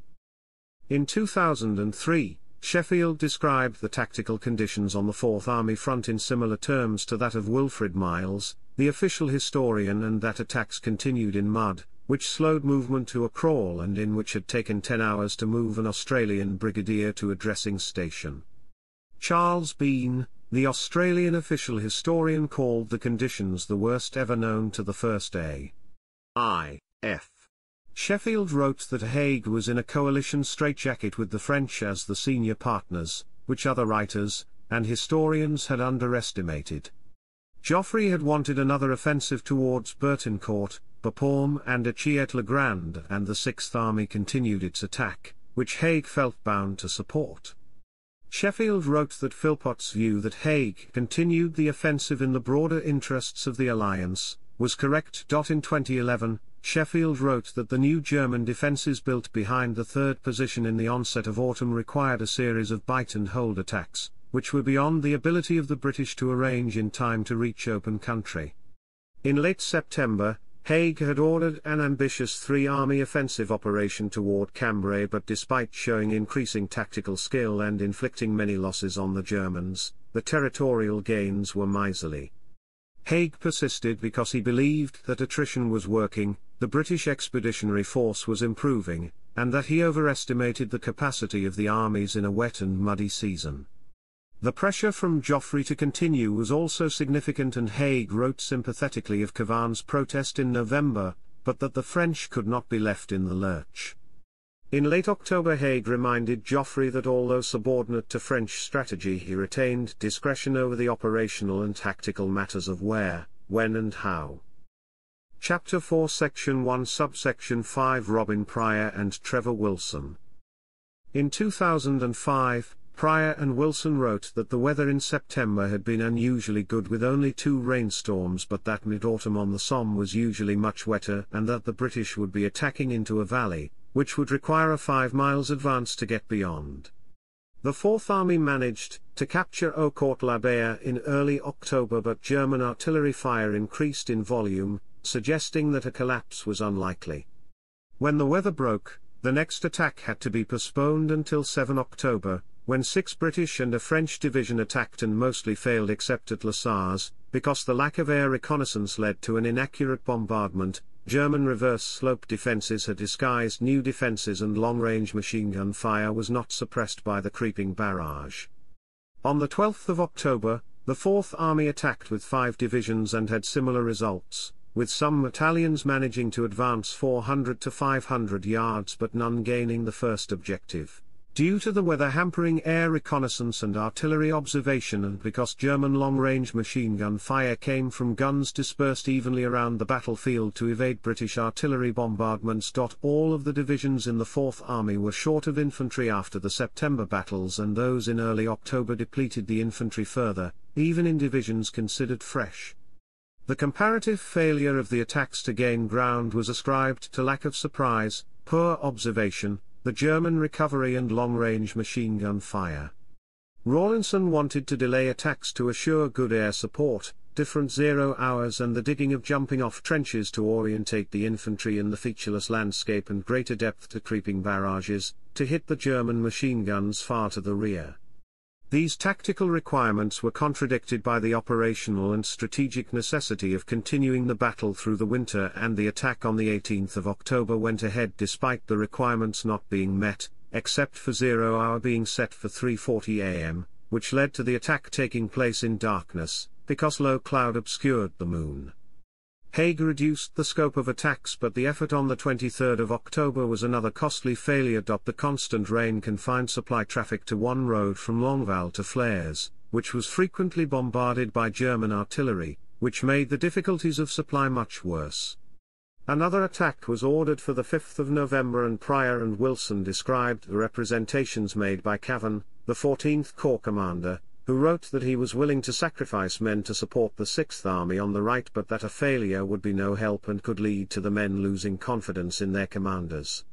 In 2003, Sheffield described the tactical conditions on the Fourth Army front in similar terms to that of Wilfred Miles, the official historian, and that attacks continued in mud, which slowed movement to a crawl and in which had taken 10 hours to move an Australian brigadier to a dressing station. Charles Bean, the Australian official historian, called the conditions the worst ever known to the 1st A.I.F. Sheffield wrote that Haig was in a coalition straitjacket with the French as the senior partners, which other writers and historians had underestimated. Joffre had wanted another offensive towards Bertincourt, Bapaume and Achiet-le-Grand, and the 6th Army continued its attack, which Haig felt bound to support. Sheffield wrote that Philpott's view that Haig continued the offensive in the broader interests of the alliance was correct. In 2011, Sheffield wrote that the new German defences built behind the third position in the onset of autumn required a series of bite-and-hold attacks, which were beyond the ability of the British to arrange in time to reach open country. In late September, Haig had ordered an ambitious three-army offensive operation toward Cambrai, but despite showing increasing tactical skill and inflicting many losses on the Germans, the territorial gains were miserly. Haig persisted because he believed that attrition was working, the British Expeditionary Force was improving, and that he overestimated the capacity of the armies in a wet and muddy season. The pressure from Joffre to continue was also significant, and Haig wrote sympathetically of Cavan's protest in November, but that the French could not be left in the lurch. In late October, Haig reminded Joffre that although subordinate to French strategy, he retained discretion over the operational and tactical matters of where, when and how. Chapter 4 Section 1 Subsection 5 Robin Pryor and Trevor Wilson. In 2005, Pryor and Wilson wrote that the weather in September had been unusually good with only 2 rainstorms, but that mid-autumn on the Somme was usually much wetter and that the British would be attacking into a valley, which would require a 5 miles advance to get beyond. The Fourth Army managed to capture Aucourt-la-Baie in early October, but German artillery fire increased in volume, suggesting that a collapse was unlikely. When the weather broke, the next attack had to be postponed until 7 October, when 6 British and a French division attacked and mostly failed except at Les Sars, because the lack of air reconnaissance led to an inaccurate bombardment. German reverse-slope defences had disguised new defences, and long-range machine-gun fire was not suppressed by the creeping barrage. On the 12th of October, the 4th Army attacked with 5 divisions and had similar results, with some battalions managing to advance 400 to 500 yards but none gaining the first objective, due to the weather hampering air reconnaissance and artillery observation, and because German long-range machine-gun fire came from guns dispersed evenly around the battlefield to evade British artillery bombardments. All of the divisions in the 4th Army were short of infantry after the September battles, and those in early October depleted the infantry further, even in divisions considered fresh. The comparative failure of the attacks to gain ground was ascribed to lack of surprise, poor observation, the German recovery and long-range machine-gun fire. Rawlinson wanted to delay attacks to assure good air support, different 0 hours and the digging of jumping-off trenches to orientate the infantry in the featureless landscape and greater depth to creeping barrages, to hit the German machine guns far to the rear. These tactical requirements were contradicted by the operational and strategic necessity of continuing the battle through the winter, and the attack on the 18th of October went ahead despite the requirements not being met, except for 0 hour being set for 3:40 a.m., which led to the attack taking place in darkness, because low cloud obscured the moon. Haig reduced the scope of attacks, but the effort on the 23rd of October was another costly failure. The constant rain confined supply traffic to one road from Longval to Flers, which was frequently bombarded by German artillery, which made the difficulties of supply much worse. Another attack was ordered for the 5th of November, and Pryor and Wilson described the representations made by Cavan, the 14th Corps commander, who wrote that he was willing to sacrifice men to support the 6th Army on the right, but that a failure would be no help and could lead to the men losing confidence in their commanders.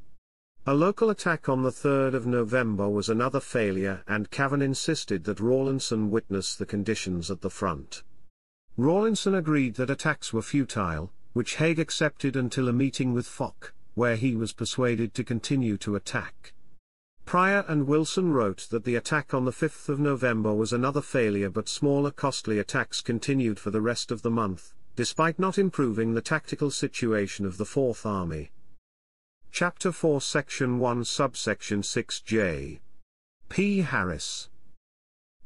A local attack on the 3rd of November was another failure, and Cavan insisted that Rawlinson witness the conditions at the front. Rawlinson agreed that attacks were futile, which Haig accepted until a meeting with Foch, where he was persuaded to continue to attack. Pryor and Wilson wrote that the attack on the 5th of November was another failure, but smaller costly attacks continued for the rest of the month, despite not improving the tactical situation of the Fourth Army. Chapter 4, Section 1, Subsection 6, J. P. Harris.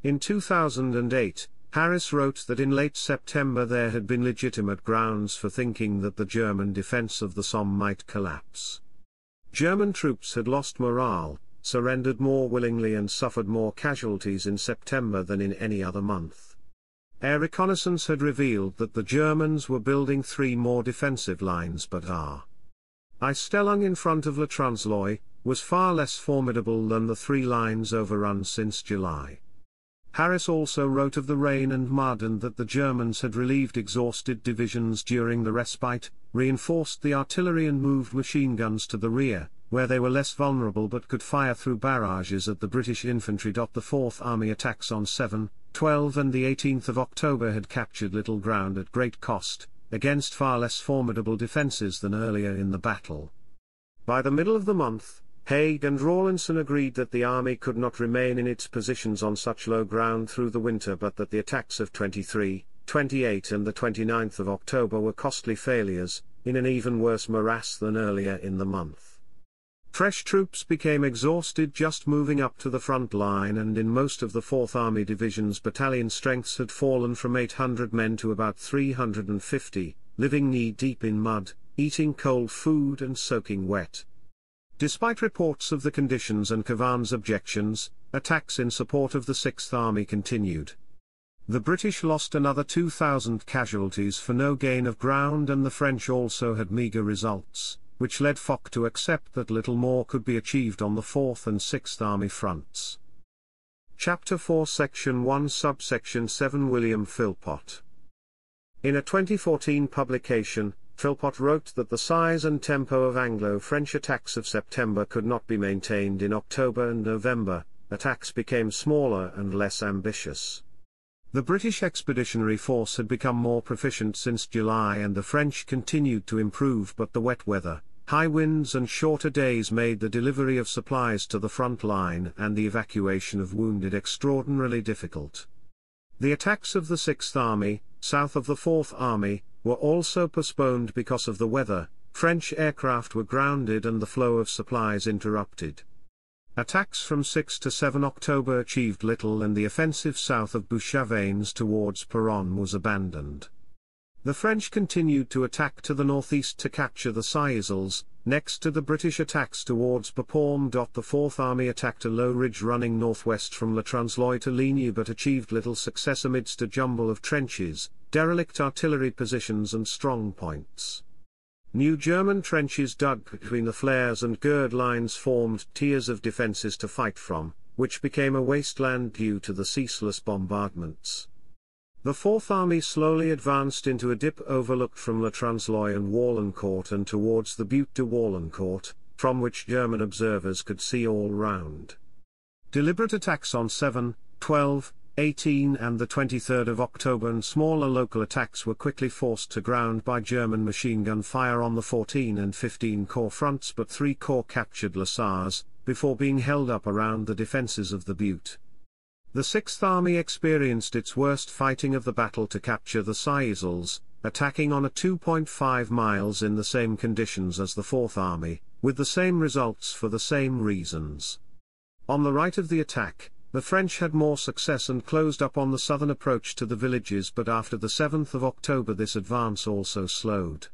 In 2008, Harris wrote that in late September there had been legitimate grounds for thinking that the German defense of the Somme might collapse. German troops had lost morale, surrendered more willingly, and suffered more casualties in September than in any other month. Air reconnaissance had revealed that the Germans were building 3 more defensive lines, but Eistellung in front of Le Transloy was far less formidable than the 3 lines overrun since July. Harris also wrote of the rain and mud, and that the Germans had relieved exhausted divisions during the respite, reinforced the artillery, and moved machine guns to the rear, where they were less vulnerable but could fire through barrages at the British infantry. The Fourth Army attacks on 7, 12 and the 18th of October had captured little ground at great cost, against far less formidable defences than earlier in the battle. By the middle of the month, Haig and Rawlinson agreed that the army could not remain in its positions on such low ground through the winter, but that the attacks of 23, 28 and the 29th of October were costly failures, in an even worse morass than earlier in the month. Fresh troops became exhausted just moving up to the front line, and in most of the 4th Army divisions battalion strengths had fallen from 800 men to about 350, living knee-deep in mud, eating cold food and soaking wet. Despite reports of the conditions and Cavan's objections, attacks in support of the 6th Army continued. The British lost another 2,000 casualties for no gain of ground, and the French also had meagre results, which led Foch to accept that little more could be achieved on the 4th and 6th Army fronts. Chapter 4, Section 1, Subsection 7, William Philpott. In a 2014 publication, Philpott wrote that the size and tempo of Anglo-French attacks of September could not be maintained in October and November. Attacks became smaller and less ambitious. The British Expeditionary Force had become more proficient since July, and the French continued to improve, but the wet weather, high winds and shorter days made the delivery of supplies to the front line and the evacuation of wounded extraordinarily difficult. The attacks of the 6th Army, south of the 4th Army, were also postponed because of the weather. French aircraft were grounded and the flow of supplies interrupted. Attacks from 6 to 7 October achieved little, and the offensive south of Bouchavaines towards Peronne was abandoned. The French continued to attack to the northeast to capture the Saisles, next to the British attacks towards Bapaume. The 4th Army attacked a low ridge running northwest from Le Transloy to Ligny, but achieved little success amidst a jumble of trenches, derelict artillery positions and strong points. New German trenches dug between the flares and gird lines formed tiers of defences to fight from, which became a wasteland due to the ceaseless bombardments. The Fourth Army slowly advanced into a dip overlooked from Le Transloy and Warlencourt and towards the Butte de Warlencourt, from which German observers could see all round. Deliberate attacks on 7, 12, 18 and the 23rd of October and smaller local attacks were quickly forced to ground by German machine gun fire on the 14 and 15 Corps fronts, but 3 Corps captured Le Sars, before being held up around the defences of the Butte. The 6th Army experienced its worst fighting of the battle to capture the Saisles, attacking on a 2.5 miles in the same conditions as the 4th Army, with the same results for the same reasons. On the right of the attack, the French had more success and closed up on the southern approach to the villages, but after the 7th of October this advance also slowed.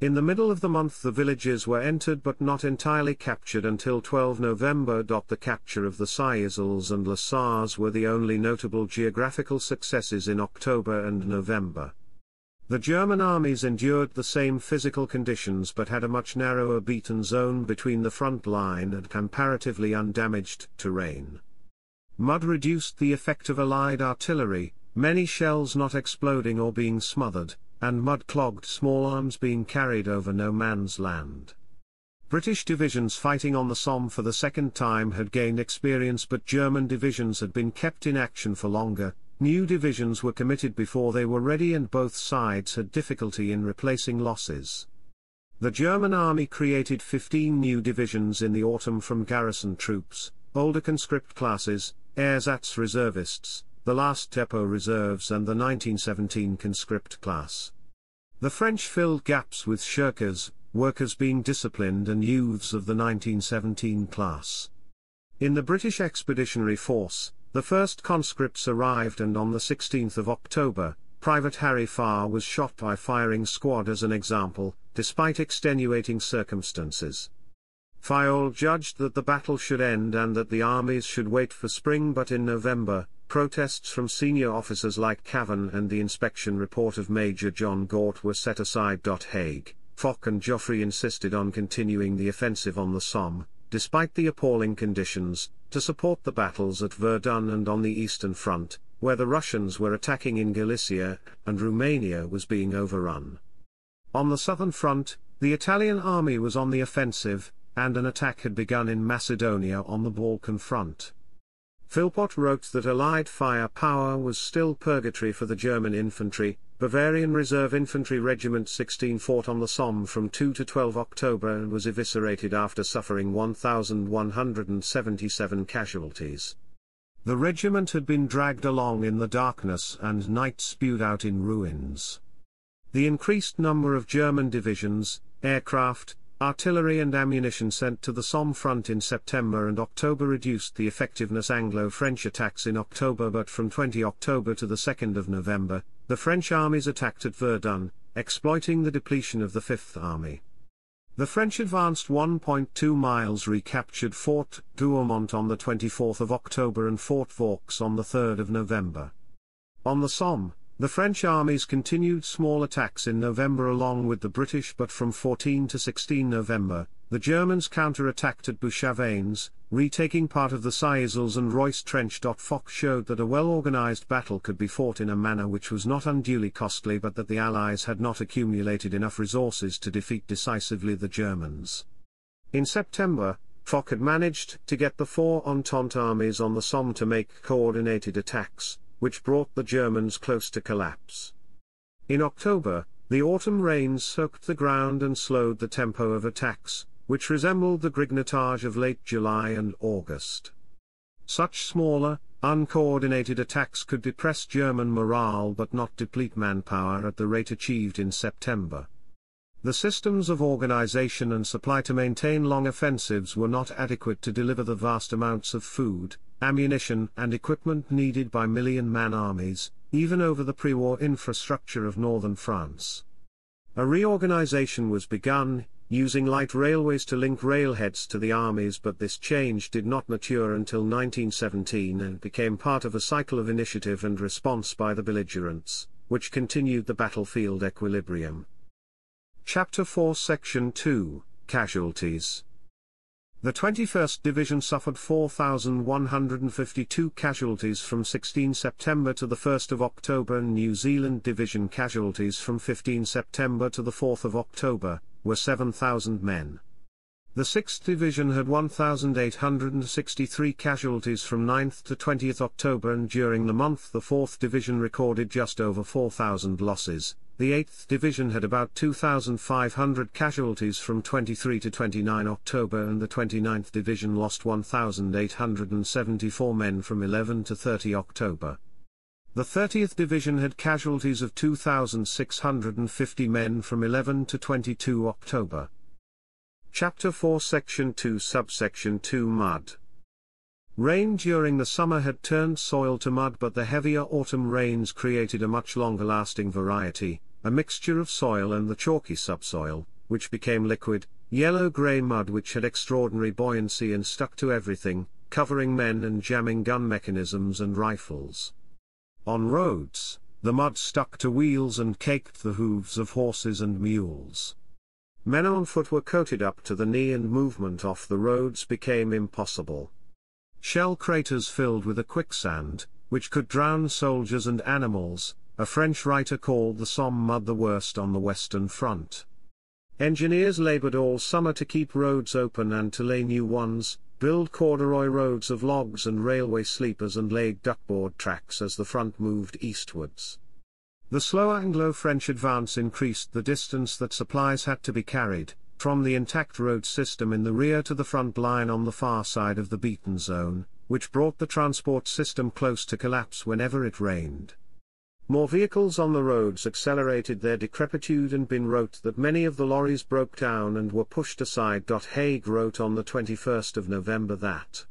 In the middle of the month the villages were entered but not entirely captured until 12 November. The capture of the Saisles and Le Sars were the only notable geographical successes in October and November. The German armies endured the same physical conditions but had a much narrower beaten zone between the front line and comparatively undamaged terrain. Mud reduced the effect of Allied artillery, many shells not exploding or being smothered, and mud clogged small arms being carried over no man's land. British divisions fighting on the Somme for the second time had gained experience, but German divisions had been kept in action for longer, New divisions were committed before they were ready, and both sides had difficulty in replacing losses. The German army created 15 new divisions in the autumn from garrison troops, older conscript classes, Ersatz reservists, the last depot reserves, and the 1917 conscript class. The French filled gaps with shirkers, workers being disciplined, and youths of the 1917 class. In the British Expeditionary Force, the first conscripts arrived, and on the 16th of October, Private Harry Farr was shot by firing squad as an example, despite extenuating circumstances. Fayolle judged that the battle should end and that the armies should wait for spring, but in November, protests from senior officers like Cavan and the inspection report of Major John Gort were set aside. Haig, Foch and Joffre insisted on continuing the offensive on the Somme, despite the appalling conditions, to support the battles at Verdun and on the Eastern Front, where the Russians were attacking in Galicia, and Romania was being overrun. On the Southern Front, the Italian army was on the offensive, and an attack had begun in Macedonia on the Balkan front. Philpott wrote that Allied firepower was still purgatory for the German infantry. Bavarian Reserve Infantry Regiment 16 fought on the Somme from 2 to 12 October and was eviscerated after suffering 1,177 casualties. The regiment had been dragged along in the darkness and night, spewed out in ruins. The increased number of German divisions, aircraft, artillery and ammunition sent to the Somme front in September and October reduced the effectiveness of Anglo-French attacks in October, but from 20 October to the 2nd of November, the French armies attacked at Verdun, exploiting the depletion of the 5th Army. The French advanced 1.2 miles, recaptured Fort Douaumont on the 24th of October and Fort Vaux on the 3rd of November. On the Somme, the French armies continued small attacks in November along with the British, but from 14 to 16 November, the Germans counter-attacked at Bouchavaines, retaking part of the Seisels and Royce Trench. Foch showed that a well-organized battle could be fought in a manner which was not unduly costly, but that the Allies had not accumulated enough resources to defeat decisively the Germans. In September, Foch had managed to get the four Entente armies on the Somme to make coordinated attacks, which brought the Germans close to collapse. In October, the autumn rains soaked the ground and slowed the tempo of attacks, which resembled the grignotage of late July and August. Such smaller, uncoordinated attacks could depress German morale but not deplete manpower at the rate achieved in September. The systems of organization and supply to maintain long offensives were not adequate to deliver the vast amounts of food, ammunition and equipment needed by million-man armies, even over the pre-war infrastructure of northern France. A reorganization was begun, using light railways to link railheads to the armies, but this change did not mature until 1917 and became part of a cycle of initiative and response by the belligerents, which continued the battlefield equilibrium. Chapter 4, Section 2, Casualties. The 21st Division suffered 4,152 casualties from 16 September to the 1st of October, and New Zealand Division casualties from 15 September to the 4th of October were 7,000 men. The 6th Division had 1,863 casualties from 9th to 20th October, and during the month the 4th Division recorded just over 4,000 losses. The 8th Division had about 2,500 casualties from 23 to 29 October, and the 29th Division lost 1,874 men from 11 to 30 October. The 30th Division had casualties of 2,650 men from 11 to 22 October. Chapter 4, Section 2, Subsection 2, Mud. Rain during the summer had turned soil to mud, but the heavier autumn rains created a much longer-lasting variety, a mixture of soil and the chalky subsoil, which became liquid, yellow-grey mud which had extraordinary buoyancy and stuck to everything, covering men and jamming gun mechanisms and rifles. On roads, the mud stuck to wheels and caked the hooves of horses and mules. Men on foot were coated up to the knee and movement off the roads became impossible. Shell craters filled with a quicksand, which could drown soldiers and animals. A French writer called the Somme mud the worst on the Western Front. Engineers labored all summer to keep roads open and to lay new ones, build corduroy roads of logs and railway sleepers and laid duckboard tracks as the front moved eastwards. The slower Anglo-French advance increased the distance that supplies had to be carried, from the intact road system in the rear to the front line on the far side of the beaten zone, which brought the transport system close to collapse whenever it rained. More vehicles on the roads accelerated their decrepitude, and Bin wrote that many of the lorries broke down and were pushed aside. Haig wrote on the 21st of November that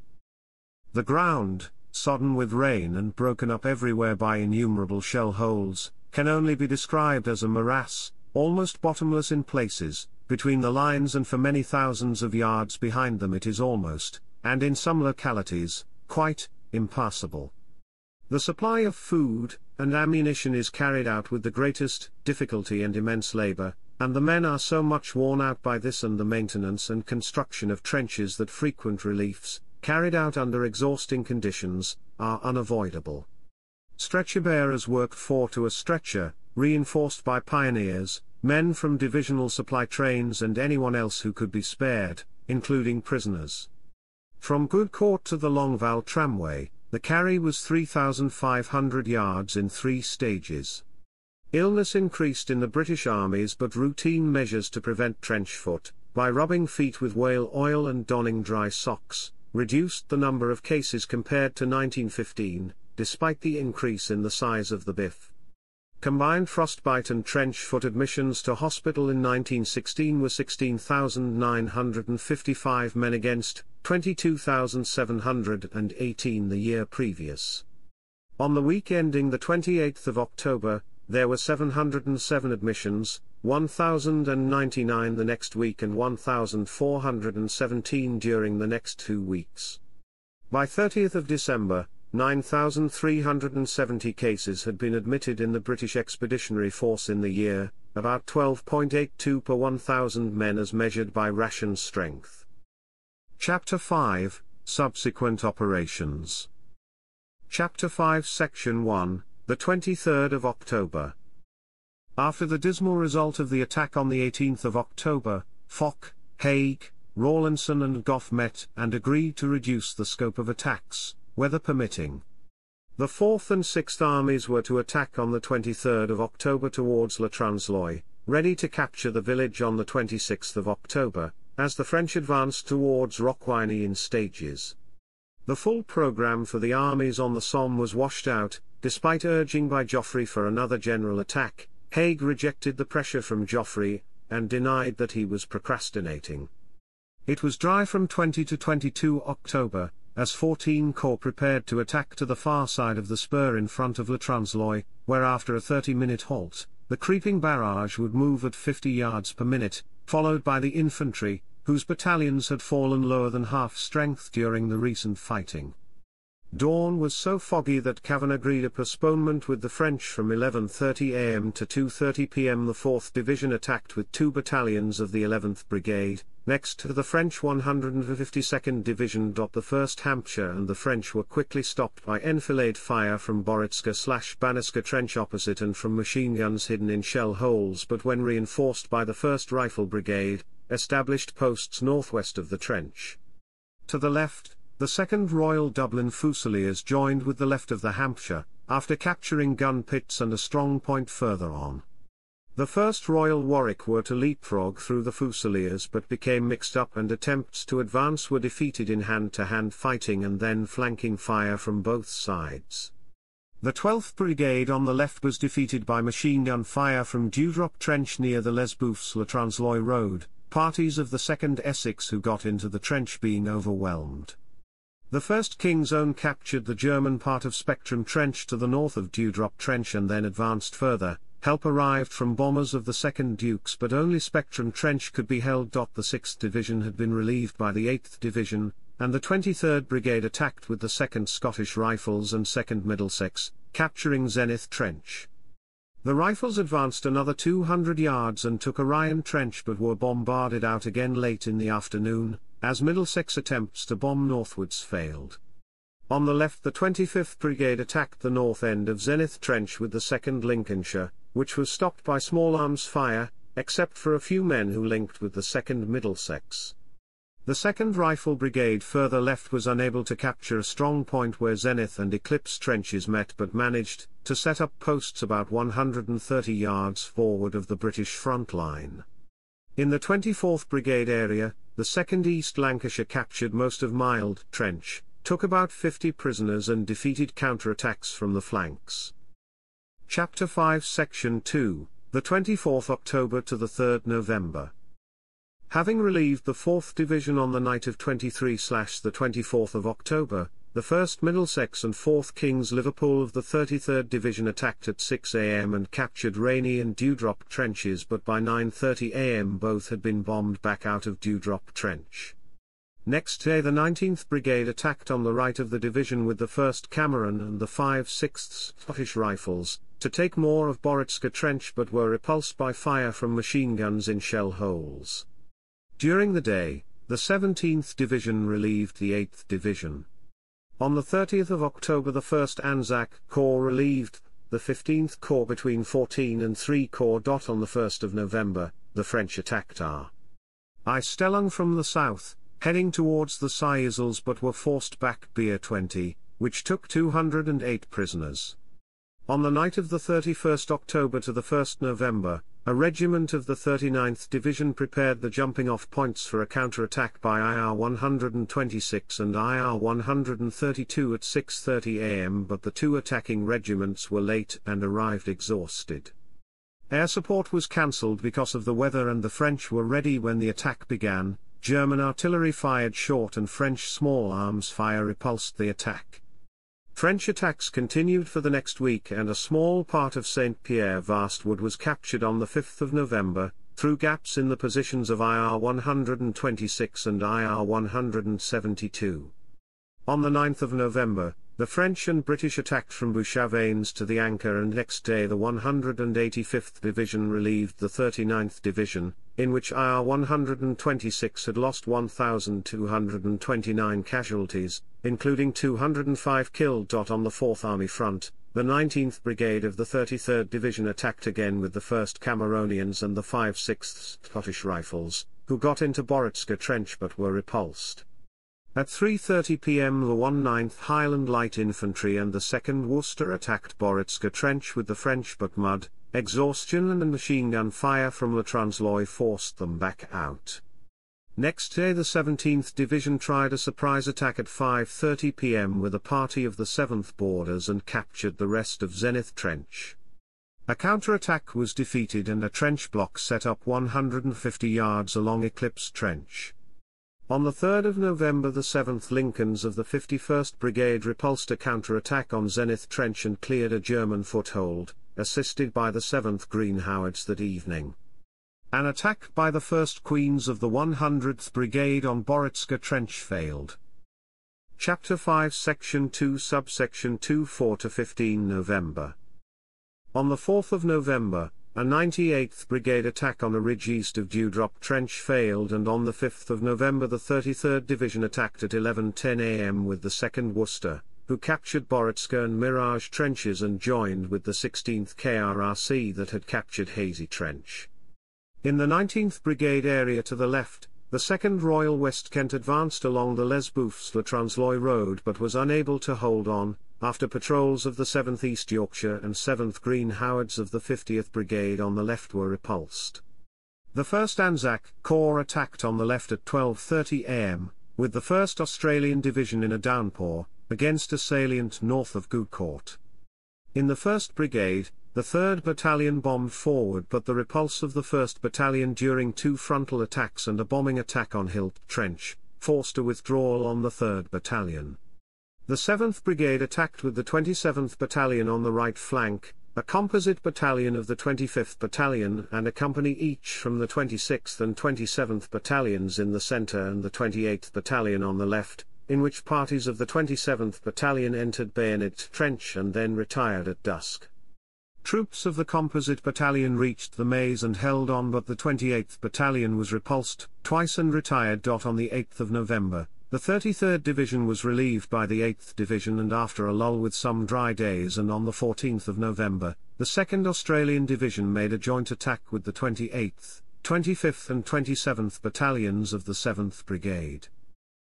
the ground, sodden with rain and broken up everywhere by innumerable shell holes, can only be described as a morass, almost bottomless in places, between the lines and for many thousands of yards behind them it is almost, and in some localities, quite, impassable. The supply of food and ammunition is carried out with the greatest difficulty and immense labor, and the men are so much worn out by this and the maintenance and construction of trenches that frequent reliefs, carried out under exhausting conditions, are unavoidable. Stretcher bearers worked four to a stretcher, reinforced by pioneers, men from divisional supply trains and anyone else who could be spared, including prisoners. From Good Court to the Longval tramway, the carry was 3,500 yards in three stages. Illness increased in the British armies, but routine measures to prevent trench foot, by rubbing feet with whale oil and donning dry socks, reduced the number of cases compared to 1915, despite the increase in the size of the BIF. Combined frostbite and trench foot admissions to hospital in 1916 were 16,955 men against 22,718 the year previous. On the week ending the 28th of October, there were 707 admissions, 1,099 the next week and 1,417 during the next 2 weeks. By 30th of December, 9,370 cases had been admitted in the British Expeditionary Force in the year, about 12.82 per 1,000 men as measured by ration strength. Chapter 5, Subsequent Operations. Chapter 5, Section 1, the 23rd of October. After the dismal result of the attack on the 18th of October, Foch, Haig, Rawlinson and Gough met and agreed to reduce the scope of attacks, weather permitting. The 4th and 6th Armies were to attack on the 23rd of October towards Le Transloy, ready to capture the village on the 26th of October, as the French advanced towards Rocquigny in stages. The full programme for the armies on the Somme was washed out, despite urging by Joffre for another general attack. Haig rejected the pressure from Joffre, and denied that he was procrastinating. It was dry from 20 to 22 October, as 14 Corps prepared to attack to the far side of the spur in front of Le Transloy, where after a 30-minute halt, the creeping barrage would move at 50 yards per minute, followed by the infantry, whose battalions had fallen lower than half-strength during the recent fighting. Dawn was so foggy that Cavan agreed a postponement with the French from 11:30 a.m. to 2:30 p.m. The 4th Division attacked with two battalions of the 11th Brigade, next to the French 152nd Division. The 1st Hampshire and the French were quickly stopped by enfilade fire from Boritska/Bannerska trench opposite and from machine guns hidden in shell holes, but when reinforced by the 1st Rifle Brigade, established posts northwest of the trench. To the left, the 2nd Royal Dublin Fusiliers joined with the left of the Hampshire, after capturing gun pits and a strong point further on. The 1st Royal Warwick were to leapfrog through the Fusiliers but became mixed up and attempts to advance were defeated in hand-to-hand fighting and then flanking fire from both sides. The 12th Brigade on the left was defeated by machine-gun fire from Dewdrop Trench near the Les Bouffes-Le Transloy Road, parties of the 2nd Essex who got into the trench being overwhelmed. The 1st King's Own captured the German part of Spectrum Trench to the north of Dewdrop Trench and then advanced further. Help arrived from bombers of the 2nd Dukes, but only Spectrum Trench could be held. The 6th Division had been relieved by the 8th Division, and the 23rd Brigade attacked with the 2nd Scottish Rifles and 2nd Middlesex, capturing Zenith Trench. The Rifles advanced another 200 yards and took Orion Trench but were bombarded out again late in the afternoon, as Middlesex attempts to bomb northwards failed. On the left, the 25th Brigade attacked the north end of Zenith Trench with the 2nd Lincolnshire, which was stopped by small arms fire, except for a few men who linked with the 2nd Middlesex. The 2nd Rifle Brigade further left was unable to capture a strong point where Zenith and Eclipse trenches met, but managed to set up posts about 130 yards forward of the British front line. In the 24th Brigade area, the 2nd East Lancashire captured most of Mild Trench, took about 50 prisoners and defeated counterattacks from the flanks. Chapter 5, Section 2, the 24th October to the 3rd November. Having relieved the 4th Division on the night of 23/24 October, the 1st Middlesex and 4th King's Liverpool of the 33rd Division attacked at 6 a.m. and captured Rainy and Dewdrop trenches, but by 9:30 a.m. both had been bombed back out of Dewdrop Trench. Next day the 19th Brigade attacked on the right of the division with the 1st Cameron and the 5/6 Scottish Rifles, to take more of Boritska Trench, but were repulsed by fire from machine guns in shell holes. During the day, the 17th Division relieved the 8th Division. On the 30th of October the 1st Anzac Corps relieved the 15th Corps between 14 and 3 Corps. On the 1st of November, the French attacked R.I. Stellung from the south, heading towards the Saisels, but were forced back by 20, which took 208 prisoners. On the night of the 31st October to the 1st November, a regiment of the 39th Division prepared the jumping-off points for a counterattack by IR 126 and IR 132 at 6:30 a.m., but the two attacking regiments were late and arrived exhausted. Air support was cancelled because of the weather, and the French were ready when the attack began. German artillery fired short and French small arms fire repulsed the attack. French attacks continued for the next week, and a small part of Saint-Pierre-Vastwood was captured on the 5th of November, through gaps in the positions of IR 126 and IR 172. On the 9th of November, the French and British attacked from Bouchavaines to the Anchor, and next day the 185th Division relieved the 39th Division, in which IR 126 had lost 1,229 casualties, including 205 killed. On the Fourth Army front, the 19th Brigade of the 33rd Division attacked again with the 1st Cameronians and the 5/6 Scottish Rifles, who got into Boritska Trench but were repulsed. At 3:30 p.m. the 19th Highland Light Infantry and the 2nd Worcester attacked Boritska Trench with the French, but mud, exhaustion and machine-gun fire from Le Transloy forced them back out. Next day the 17th Division tried a surprise attack at 5:30 p.m. with a party of the 7th Borders and captured the rest of Zenith Trench. A counterattack was defeated and a trench block set up 150 yards along Eclipse Trench. On the 3rd of November the 7th Lincolns of the 51st Brigade repulsed a counterattack on Zenith Trench and cleared a German foothold, assisted by the 7th Green Howards that evening. An attack by the 1st Queens of the 100th Brigade on Boritska Trench failed. Chapter 5, Section 2, Subsection 2, 4–15 November. On the 4th of November, a 98th Brigade attack on a ridge east of Dewdrop Trench failed, and on the 5th of November the 33rd Division attacked at 11:10 a.m. with the 2nd Worcester, who captured Boritska and Mirage Trenches and joined with the 16th KRRC that had captured Hazy Trench. In the 19th Brigade area to the left, the 2nd Royal West Kent advanced along the Les Bouffes-Le Transloy Road but was unable to hold on, after patrols of the 7th East Yorkshire and 7th Green Howards of the 50th Brigade on the left were repulsed. The 1st Anzac Corps attacked on the left at 12:30 am, with the 1st Australian Division in a downpour, against a salient north of Gueudecourt. In the 1st Brigade, the 3rd Battalion bombed forward, but the repulse of the 1st Battalion during two frontal attacks and a bombing attack on Hill Trench forced a withdrawal on the 3rd Battalion. The 7th Brigade attacked with the 27th Battalion on the right flank, a composite battalion of the 25th Battalion and a company each from the 26th and 27th Battalions in the centre and the 28th Battalion on the left, in which parties of the 27th Battalion entered Bayonet Trench and then retired at dusk. Troops of the composite battalion reached the Maze and held on, but the 28th Battalion was repulsed twice and retired. On the 8th of November, the 33rd Division was relieved by the 8th Division, and after a lull with some dry days and on the 14th of November, the 2nd Australian Division made a joint attack with the 28th, 25th and 27th Battalions of the 7th Brigade.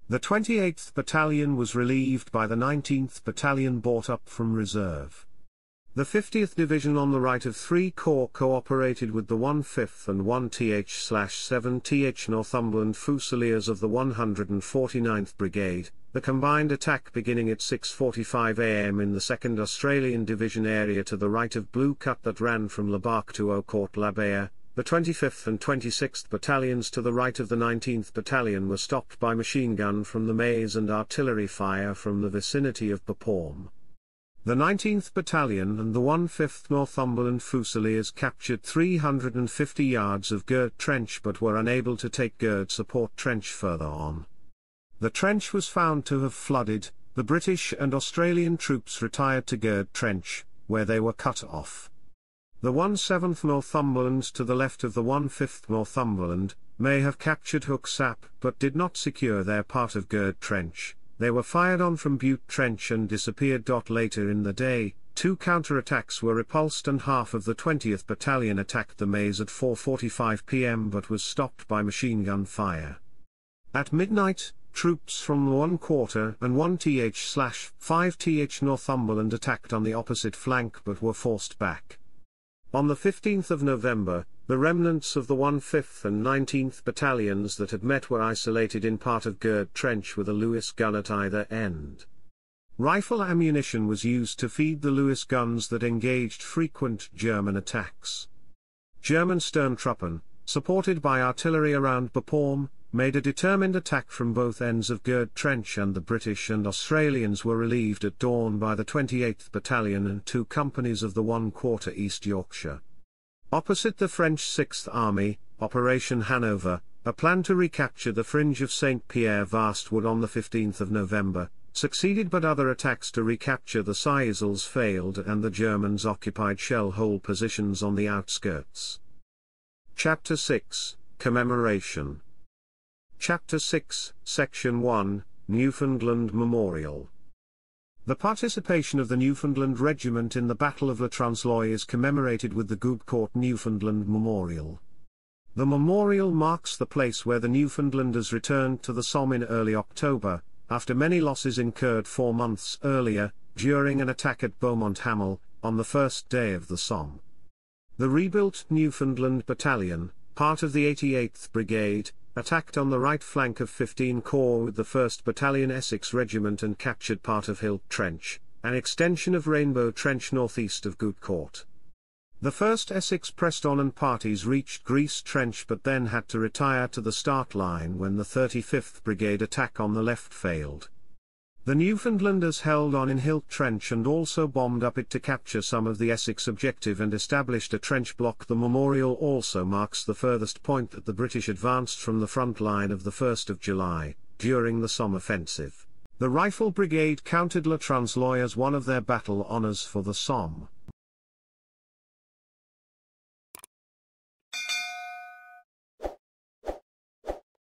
The 28th Battalion was relieved by the 19th Battalion brought up from reserve. The 50th Division on the right of 3 Corps cooperated with the 1/5th and 1th/7th Northumberland Fusiliers of the 149th Brigade, the combined attack beginning at 6:45 am in the 2nd Australian Division area to the right of Blue Cut that ran from Le Barque to Aucourt-la-Baie. The 25th and 26th Battalions to the right of the 19th Battalion were stopped by machine gun from the Maze and artillery fire from the vicinity of Bapaume. The 19th Battalion and the 1/5th Northumberland Fusiliers captured 350 yards of Gird Trench but were unable to take Gird Support Trench further on. The trench was found to have flooded. The British and Australian troops retired to Gird Trench, where they were cut off. The 1/7th Northumberland to the left of the 1/5th Northumberland may have captured Hook Sap but did not secure their part of Gird Trench. They were fired on from Butte Trench and disappeared. Later in the day, 2 counterattacks were repulsed and half of the 20th Battalion attacked the Maze at 4:45 pm but was stopped by machine gun fire. At midnight, troops from the 1/4 and 1th/5th Northumberland attacked on the opposite flank but were forced back. On the 15th of November, the remnants of the 1/5th and 19th Battalions that had met were isolated in part of Gird Trench with a Lewis gun at either end. Rifle ammunition was used to feed the Lewis guns that engaged frequent German attacks. German Sturmtruppen, supported by artillery around Bapaume, made a determined attack from both ends of Gird Trench, and the British and Australians were relieved at dawn by the 28th Battalion and 2 companies of the 1/4 East Yorkshire. Opposite the French 6th Army, Operation Hanover, a plan to recapture the fringe of Saint-Pierre-Vastwood on the 15th of November, succeeded, but other attacks to recapture the Saisels failed and the Germans occupied shell-hole positions on the outskirts. Chapter 6, Commemoration. Chapter 6, Section 1, Newfoundland Memorial. The participation of the Newfoundland Regiment in the Battle of Le Transloy is commemorated with the Gubecourt Newfoundland Memorial. The memorial marks the place where the Newfoundlanders returned to the Somme in early October, after many losses incurred 4 months earlier, during an attack at Beaumont Hamel, on the first day of the Somme. The rebuilt Newfoundland Battalion, part of the 88th Brigade, attacked on the right flank of 15 Corps with the 1st Battalion Essex Regiment and captured part of Hill Trench, an extension of Rainbow Trench northeast of Gubecourt. The 1st Essex pressed on and parties reached Grease Trench but then had to retire to the start line when the 35th Brigade attack on the left failed. The Newfoundlanders held on in Hill Trench and also bombed up it to capture some of the Essex objective and established a trench block. The memorial also marks the furthest point that the British advanced from the front line of the 1st of July, during the Somme offensive. The Rifle Brigade counted Le Transloy as one of their battle honours for the Somme.